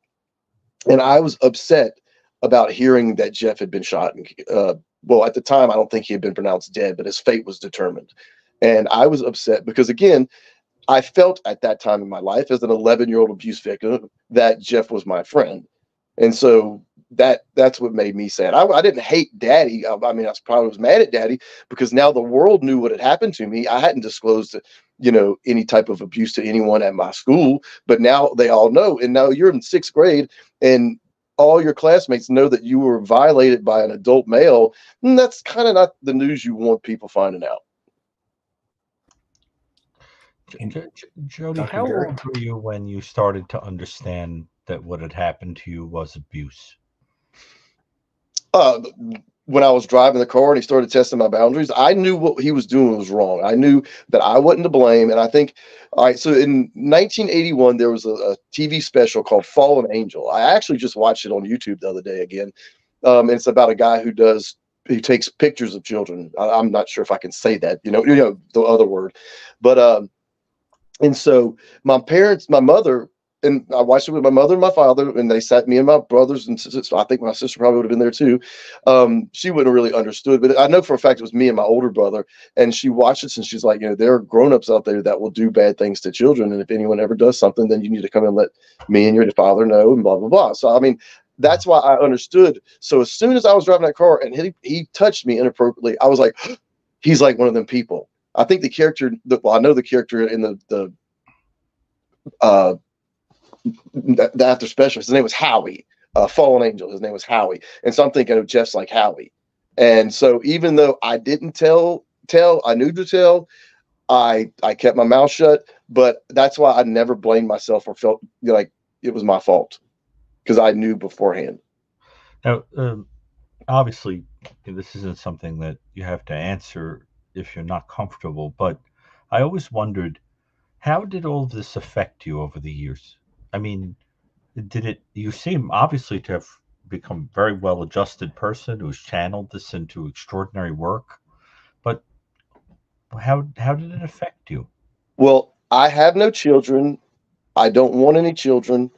And I was upset about hearing that Jeff had been shot. And, uh, well, at the time, I don't think he had been pronounced dead, but his fate was determined. And I was upset because, again, I felt at that time in my life as an eleven-year-old abuse victim that Jeff was my friend. And so that that's what made me sad. I, I didn't hate daddy. I, I mean, I was probably was mad at daddy because now the world knew what had happened to me. I hadn't disclosed it. You know, any type of abuse to anyone at my school, but now they all know. And now you're in sixth grade and all your classmates know that you were violated by an adult male. And that's kind of not the news you want people finding out. Jody, how old were you when you started to understand that what had happened to you was abuse? Uh, when I was driving the car and he started testing my boundaries, I knew what he was doing was wrong. I knew that I wasn't to blame. And I think, all right, so in nineteen eighty-one, there was a, a T V special called Fallen Angel. I actually just watched it on YouTube the other day again. Um, it's about a guy who does, he takes pictures of children. I, I'm not sure if I can say that, you know, you know, the other word, but, um, and so my parents, my mother, and I watched it with my mother and my father, and they sat me and my brothers and sisters. I think my sister probably would have been there too. Um, she wouldn't have really understood, but I know for a fact it was me and my older brother. And she watched it, and she's like, you know, there are grownups out there that will do bad things to children, and if anyone ever does something, then you need to come and let me and your father know, and blah blah blah. So I mean, that's why I understood. So as soon as I was driving that car and he he touched me inappropriately, I was like, he's like one of them people. I think the character, the, well, I know the character in the the. Uh, The, the after special, his name was Howie, uh, Fallen Angel. His name was Howie, and so I'm thinking of Jeff's like Howie. And so even though I didn't tell, tell I knew to tell, I I kept my mouth shut. But that's why I never blamed myself or felt like it was my fault, because I knew beforehand. Now, um, obviously, this isn't something that you have to answer if you're not comfortable. But I always wondered, how did all of this affect you over the years? I mean, did it, you seem obviously to have become a very well-adjusted person who's channeled this into extraordinary work, but how, how did it affect you? Well, I have no children. I don't want any children.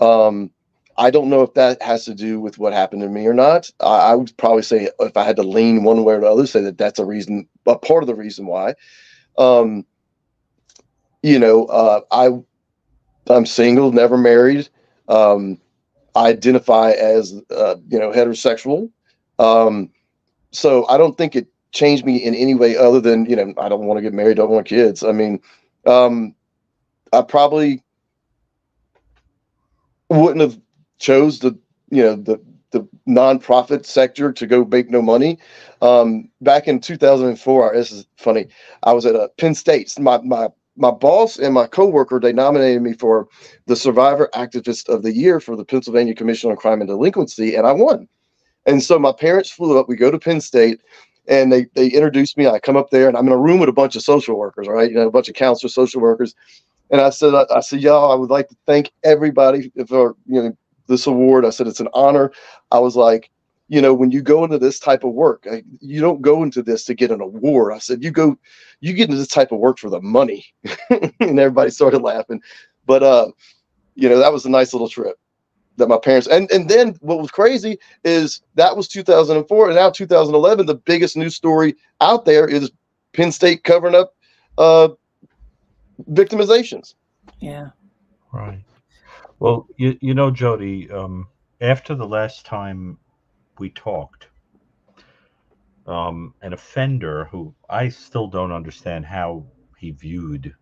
Um, I don't know if that has to do with what happened to me or not. I, I would probably say, if I had to lean one way or the other, say that that's a reason, a part of the reason why. Um, you know, uh, I, I'm single, never married. Um, I identify as, uh, you know, heterosexual. Um, so I don't think it changed me in any way other than, you know, I don't want to get married, don't want kids. I mean, um, I probably wouldn't have chose the, you know, the, the nonprofit sector to go make no money. Um, back in two thousand four, this is funny. I was at a Penn State, my, my, My boss and my coworker, they nominated me for the Survivor Activist of the Year for the Pennsylvania Commission on Crime and Delinquency, and I won. And so my parents flew up. We go to Penn State, and they they introduced me. I come up there, and I'm in a room with a bunch of social workers, all right, you know, a bunch of counselors, social workers. And I said, I, I said, y'all, I would like to thank everybody for, you know, this award. I said, it's an honor. I was like, you know, when you go into this type of work, you don't go into this to get an award. I said, you go, you get into this type of work for the money. And everybody started laughing. But, uh, you know, that was a nice little trip that my parents, and, and then what was crazy is that was two thousand four, and now two thousand eleven, the biggest news story out there is Penn State covering up uh, victimizations. Yeah. Right. Well, you, you know, Jody, um, after the last time we talked, um, an offender who I still don't understand how he viewed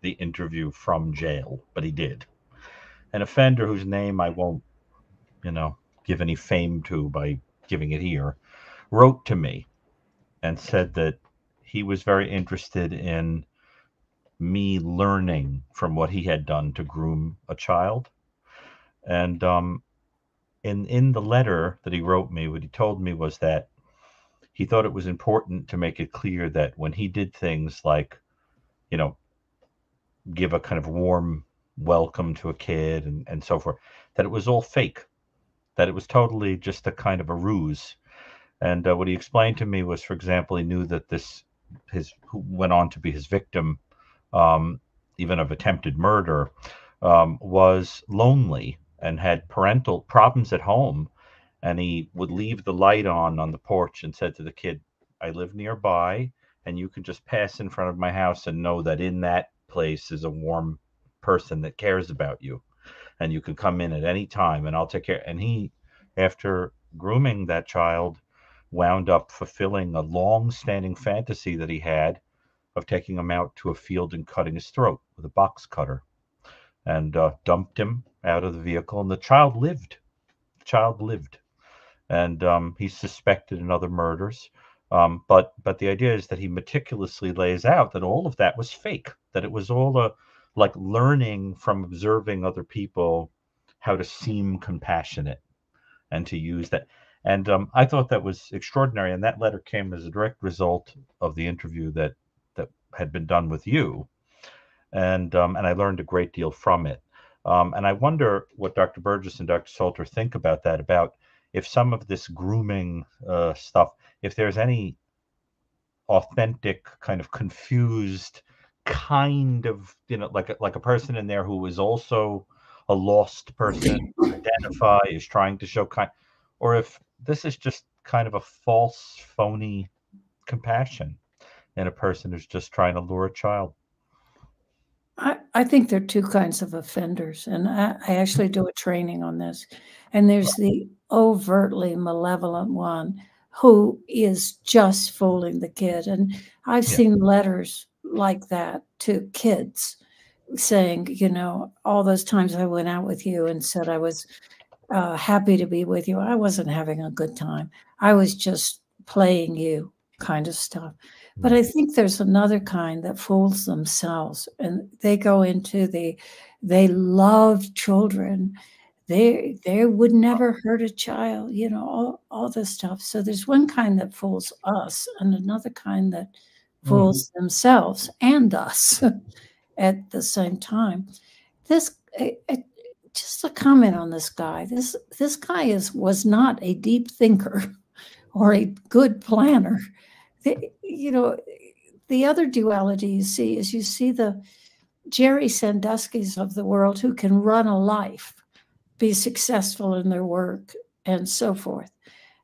the interview from jail, but he did. An offender whose name I won't, you know, give any fame to by giving it here, wrote to me and said that he was very interested in me learning from what he had done to groom a child. And, um, In, in the letter that he wrote me, what he told me was that he thought it was important to make it clear that when he did things like, you know, give a kind of warm welcome to a kid and, and so forth, that it was all fake, that it was totally just a kind of a ruse. And uh, what he explained to me was, for example, he knew that this, his, who went on to be his victim, um, even of attempted murder, um, was lonely and had parental problems at home, and he would leave the light on on the porch and said to the kid, I live nearby, and you can just pass in front of my house and know that in that place is a warm person that cares about you, and you can come in at any time and I'll take care. And he, after grooming that child, wound up fulfilling a long-standing fantasy that he had of taking him out to a field and cutting his throat with a box cutter, and uh, dumped him out of the vehicle, and the child lived. The child lived. And um, he's suspected in other murders. Um, but but the idea is that he meticulously lays out that all of that was fake, that it was all a, like learning from observing other people how to seem compassionate and to use that. And um, I thought that was extraordinary. And that letter came as a direct result of the interview that that had been done with you. And um, and I learned a great deal from it. Um, and I wonder what Doctor Burgess and Doctor Salter think about that, about if some of this grooming uh, stuff, if there's any authentic kind of confused kind of, you know, like a, like a person in there who is also a lost person, identify, is trying to show kind, or if this is just kind of a false, phony compassion in a person who's just trying to lure a child. I, I think there are two kinds of offenders, and I, I actually do a training on this. And there's the overtly malevolent one who is just fooling the kid. And I've yeah. seen letters like that to kids saying, you know, all those times I went out with you and said I was uh, happy to be with you, I wasn't having a good time. I was just playing you, kind of stuff. But I think there's another kind that fools themselves, and they go into the, they love children. They, they would never hurt a child, you know, all, all this stuff. So there's one kind that fools us and another kind that fools mm-hmm. themselves and us at the same time. This, I, I, just a comment on this guy. This, this guy is, was not a deep thinker or a good planner. You know, the other duality you see is you see the Jerry Sandusky's of the world who can run a life, be successful in their work, and so forth.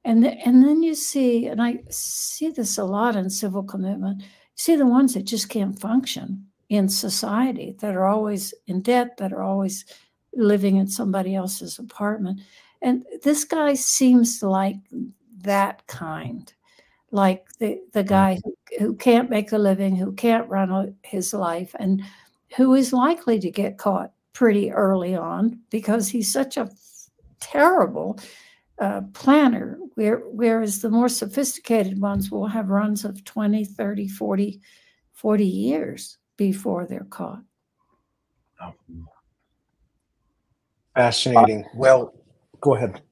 And, the, and then you see, and I see this a lot in civil commitment, you see the ones that just can't function in society, that are always in debt, that are always living in somebody else's apartment. And this guy seems like that kind. Like the, the guy who, who can't make a living, who can't run his life, and who is likely to get caught pretty early on because he's such a terrible uh, planner, whereas the more sophisticated ones will have runs of twenty, thirty, forty, forty years before they're caught. Fascinating. I, well, go ahead.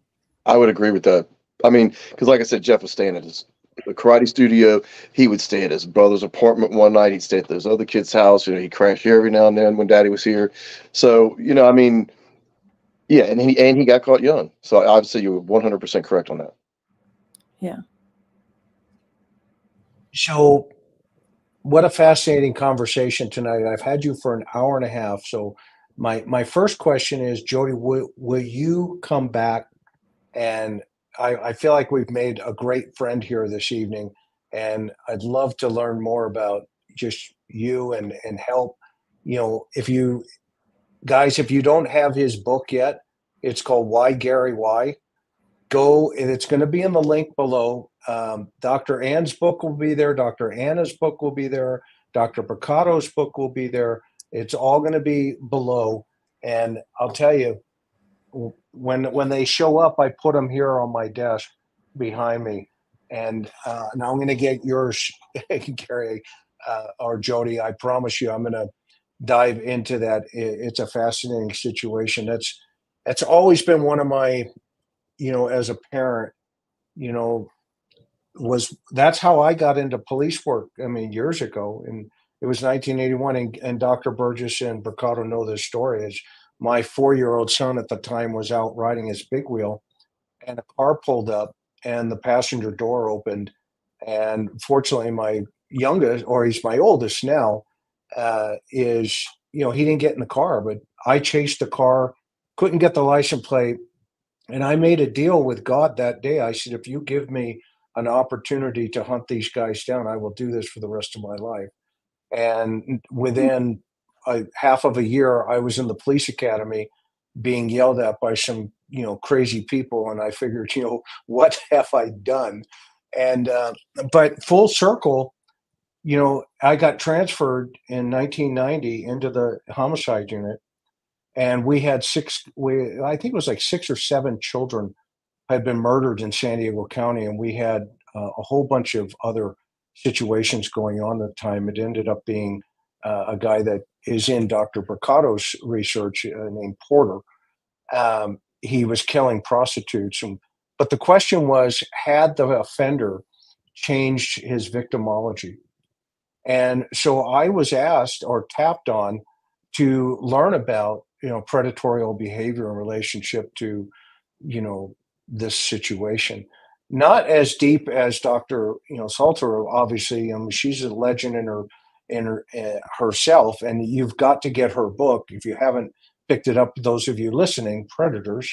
I would agree with that. I mean, because like I said, Jeff was staying at his the karate studio. He would stay at his brother's apartment one night. He'd stay at those other kids' house. You know, he'd crash here every now and then when Daddy was here. So, you know, I mean, yeah, and he and he got caught young. So obviously you were one hundred percent correct on that. Yeah. So what a fascinating conversation tonight. I've had you for an hour and a half. So my, my first question is, Jody, will, will you come back? And I, I feel like we've made a great friend here this evening, and I'd love to learn more about just you and, and help. You know, if you guys, if you don't have his book yet, it's called Why Gary Why. Go, and it's going to be in the link below. Um, Doctor Ann's book will be there. Doctor Anna's book will be there. Doctor Bricato's book will be there. It's all going to be below. And I'll tell you, when when they show up, I put them here on my desk behind me, and uh, now I'm going to get yours, Gary uh, or Jody. I promise you, I'm going to dive into that. It, it's a fascinating situation. That's that's always been one of my, you know, as a parent, you know, was that's how I got into police work. I mean, years ago, and it was nineteen eighty-one, and, and Doctor Burgess and Brucato know this story. Is my four-year-old son at the time was out riding his big wheel, and a car pulled up and the passenger door opened. And fortunately, my youngest, or he's my oldest now, uh, is, you know, he didn't get in the car, but I chased the car, couldn't get the license plate. And I made a deal with God that day. I said, if you give me an opportunity to hunt these guys down, I will do this for the rest of my life. And within A, half of a year, I was in the police academy being yelled at by some, you know, crazy people. And I figured, you know, what have I done? And, uh, but full circle, you know, I got transferred in nineteen ninety into the homicide unit. And we had six, we, I think it was like six or seven children had been murdered in San Diego County. And we had uh, a whole bunch of other situations going on at the time. It ended up being uh, a guy that is in Doctor Bricato's research uh, named Porter. Um, he was killing prostitutes, and But the question was, had the offender changed his victimology? And so I was asked or tapped on to learn about, you know, predatorial behavior in relationship to, you know, this situation. Not as deep as Doctor you know Salter, obviously. I mean, she's a legend in her in her uh, herself, and you've got to get her book if you haven't picked it up. Those of you listening, Predators,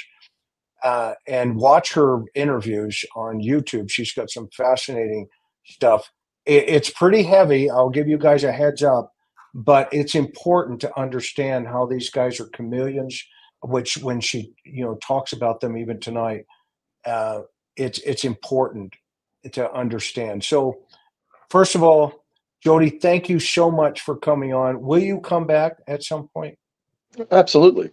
uh, and watch her interviews on YouTube. She's got some fascinating stuff. It, it's pretty heavy. I'll give you guys a heads up, but it's important to understand how these guys are chameleons. Which, when she you know talks about them even tonight. Uh, It's it's important to understand. So, first of all, Jody, thank you so much for coming on. Will you come back at some point? Absolutely.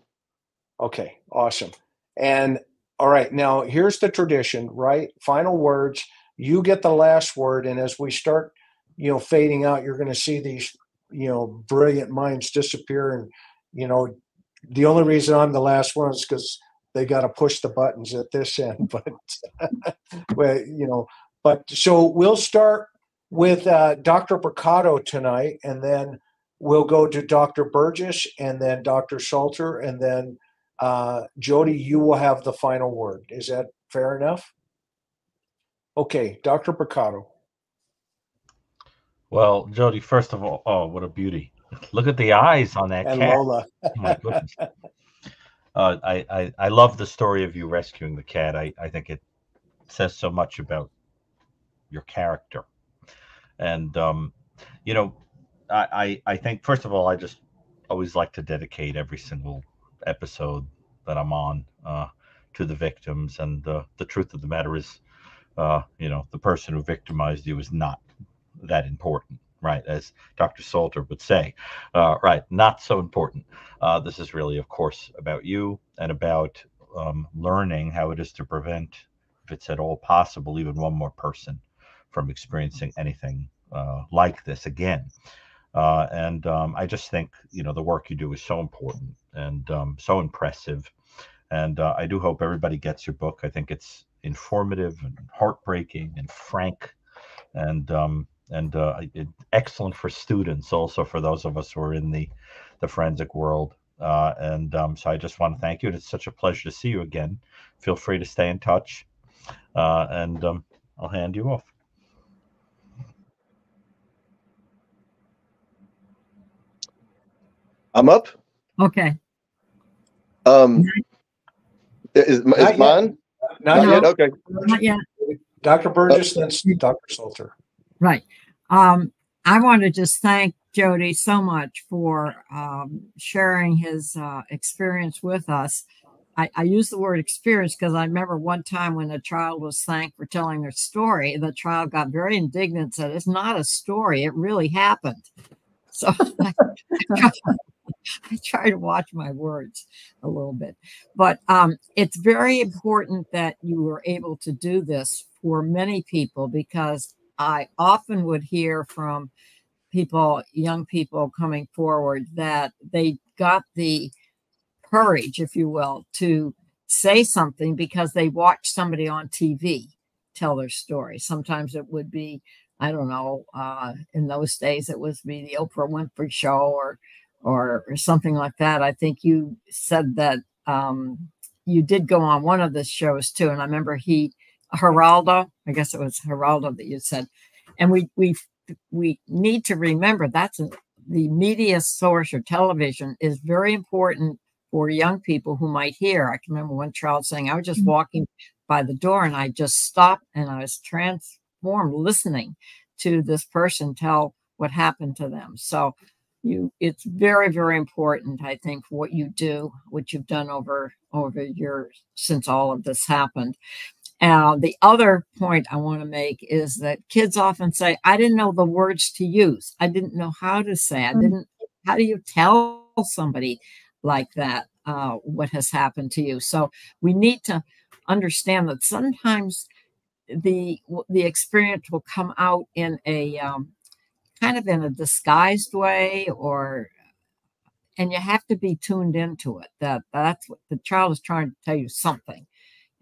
Okay, awesome. And all right, now here's the tradition, right? Final words. You get the last word, and as we start, you know, fading out, you're going to see these, you know, brilliant minds disappear. And you know, the only reason I'm the last one is because they got to push the buttons at this end, but well, you know. But so we'll start with uh, Doctor Brucato tonight, and then we'll go to Doctor Burgess, and then Doctor Salter, and then uh, Jody. You will have the final word. Is that fair enough? Okay, Doctor Brucato. Well, Jody, first of all, oh, what a beauty! Look at the eyes on that and cat. Lola. Oh my goodness. Uh, I, I, I love the story of you rescuing the cat. I, I think it says so much about your character. And, um, you know, I, I, I think, first of all, I just always like to dedicate every single episode that I'm on uh, to the victims. And uh, the truth of the matter is, uh, you know, the person who victimized you is not that important. Right, as Doctor Salter would say, uh, right, not so important. Uh, this is really, of course, about you and about um, learning how it is to prevent, if it's at all possible, even one more person from experiencing anything uh, like this again. Uh, and um, I just think, you know, the work you do is so important and um, so impressive. And uh, I do hope everybody gets your book. I think it's informative and heartbreaking and frank and um And uh, it, excellent for students, also for those of us who are in the, the forensic world. Uh, and um, so I just want to thank you. And it's such a pleasure to see you again. Feel free to stay in touch. Uh, and um, I'll hand you off. I'm up? Okay. Um, is is Not mine? Yet. Not, Not yet. yet? Okay. Not yet. Doctor Burgess, uh, then Doctor Salter. Right. Um, I want to just thank Jody so much for um, sharing his uh, experience with us. I, I use the word experience because I remember one time when a child was thanked for telling her story, the child got very indignant and said, it's not a story. It really happened. So I, I, try, I try to watch my words a little bit. But um, it's very important that you were able to do this for many people because I often would hear from people, young people coming forward that they got the courage, if you will, to say something because they watched somebody on T V tell their story. Sometimes it would be, I don't know, uh, in those days it would be the Oprah Winfrey Show or, or, or something like that. I think you said that um, you did go on one of the shows too. And I remember he, Geraldo, I guess it was Geraldo that you said, and we we we need to remember that's a, the media source or television is very important for young people who might hear. I can remember one child saying, "I was just walking by the door and I just stopped and I was transformed listening to this person tell what happened to them." So you, it's very very important, I think, what you do, what you've done over over years since all of this happened. Uh, the other point I want to make is that kids often say, I didn't know the words to use. I didn't know how to say, I didn't, how do you tell somebody like that, uh, what has happened to you? So we need to understand that sometimes the, the experience will come out in a, um, kind of in a disguised way or, and you have to be tuned into it. That that's what the child is trying to tell you something.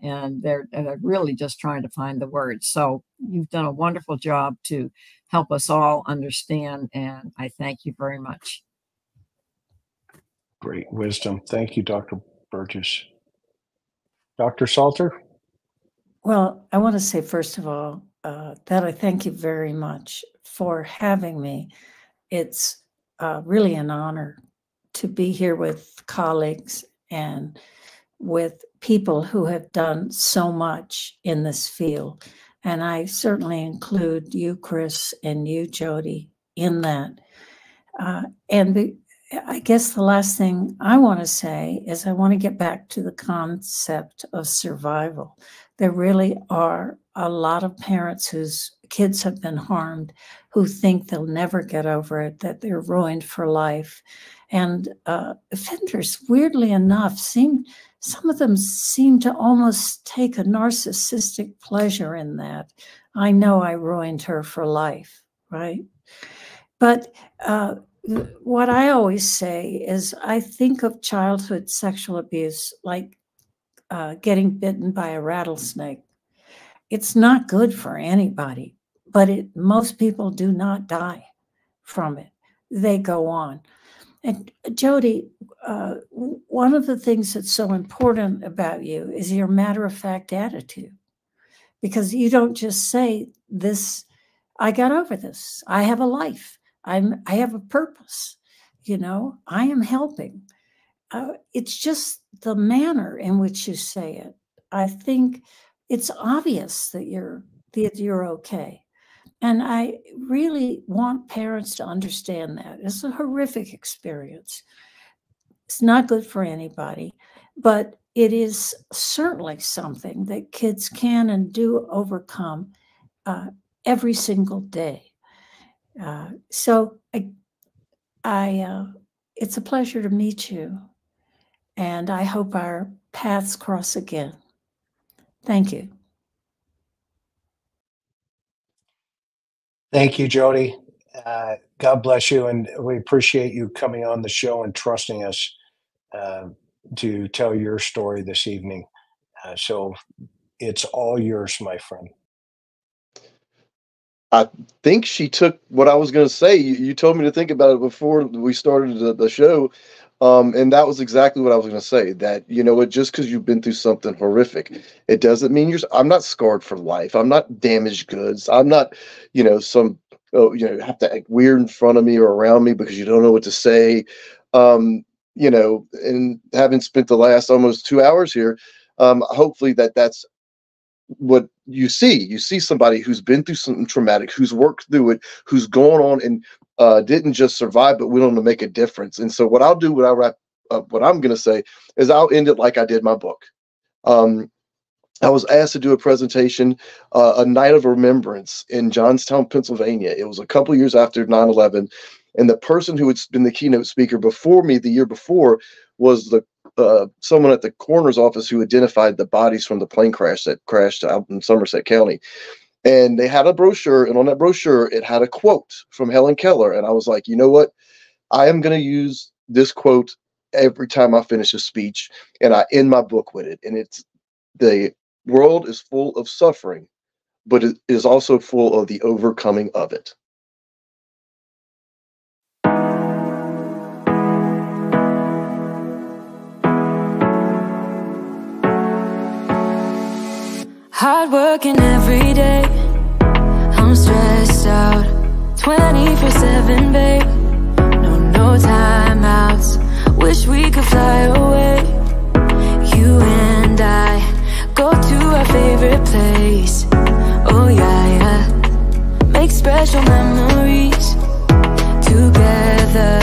and they're, they're really just trying to find the words. So you've done a wonderful job to help us all understand, and I thank you very much. Great wisdom. Thank you, Doctor Burgess. Doctor Salter? Well, I want to say, first of all, uh, that I thank you very much for having me. It's uh, really an honor to be here with colleagues and with people who have done so much in this field. And I certainly include you, Chris, and you, Jody, in that. Uh, and the, I guess the last thing I want to say is I want to get back to the concept of survival. There really are a lot of parents whose kids have been harmed, who think they'll never get over it, that they're ruined for life. And uh, offenders, weirdly enough, seem, some of them seem to almost take a narcissistic pleasure in that. I know I ruined her for life, right? But uh, what I always say is I think of childhood sexual abuse like uh, getting bitten by a rattlesnake. It's not good for anybody, but it, most people do not die from it. They go on. And Jody, uh, one of the things that's so important about you is your matter-of-fact attitude, because you don't just say this, I got over this. I have a life. I'm, I have a purpose. You know, I am helping. Uh, it's just the manner in which you say it. I think it's obvious that you're, that you're okay. And I really want parents to understand that. It's a horrific experience. It's not good for anybody, but it is certainly something that kids can and do overcome uh, every single day. Uh, so I, I, uh, it's a pleasure to meet you, and I hope our paths cross again. Thank you. Thank you, Jody. Uh, God bless you, and we appreciate you coming on the show and trusting us uh, to tell your story this evening. Uh, so it's all yours, my friend. I think she took what I was going to say. You, you told me to think about it before we started the, the show, um, and that was exactly what I was going to say, that, you know, just because you've been through something horrific, it doesn't mean you're – I'm not scarred for life. I'm not damaged goods. I'm not, you know, some oh, – you know, have to act weird in front of me or around me because you don't know what to say. Um, you know, and having spent the last almost two hours here, um, hopefully that that's – what you see, you see somebody who's been through something traumatic, who's worked through it, who's gone on and uh, didn't just survive, but went on to make a difference. And so what I'll do when I wrap up, what I'm going to say is I'll end it like I did my book. Um, I was asked to do a presentation, uh, a night of remembrance in Johnstown, Pennsylvania. It was a couple years after nine eleven. And the person who had been the keynote speaker before me the year before was the uh, someone at the coroner's office who identified the bodies from the plane crash that crashed out in Somerset County. And they had a brochure, and on that brochure, it had a quote from Helen Keller. And I was like, you know what? I am going to use this quote every time I finish a speech, and I end my book with it. And it's, the world is full of suffering, but it is also full of the overcoming of it. Hard working every day, I'm stressed out twenty-four seven, babe. No, no timeouts. Wish we could fly away. You and I go to our favorite place. Oh yeah, yeah. Make special memories together.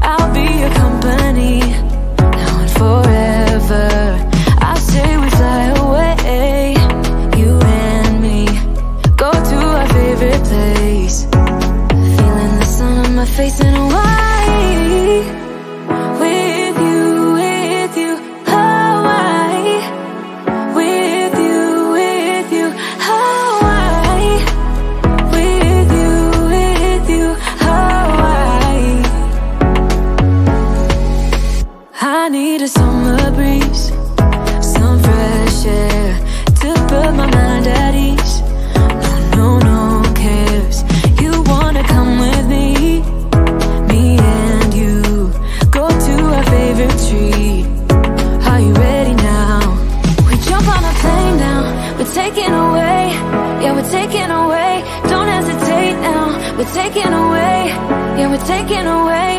I'll be your company now and forever. I say we fly away. Place. Feeling the sun on my face and Hawaii. With you, with you, Hawaii. With you, with you, Hawaii. With you, with you, Hawaii. We're taken away, yeah, we're taken away.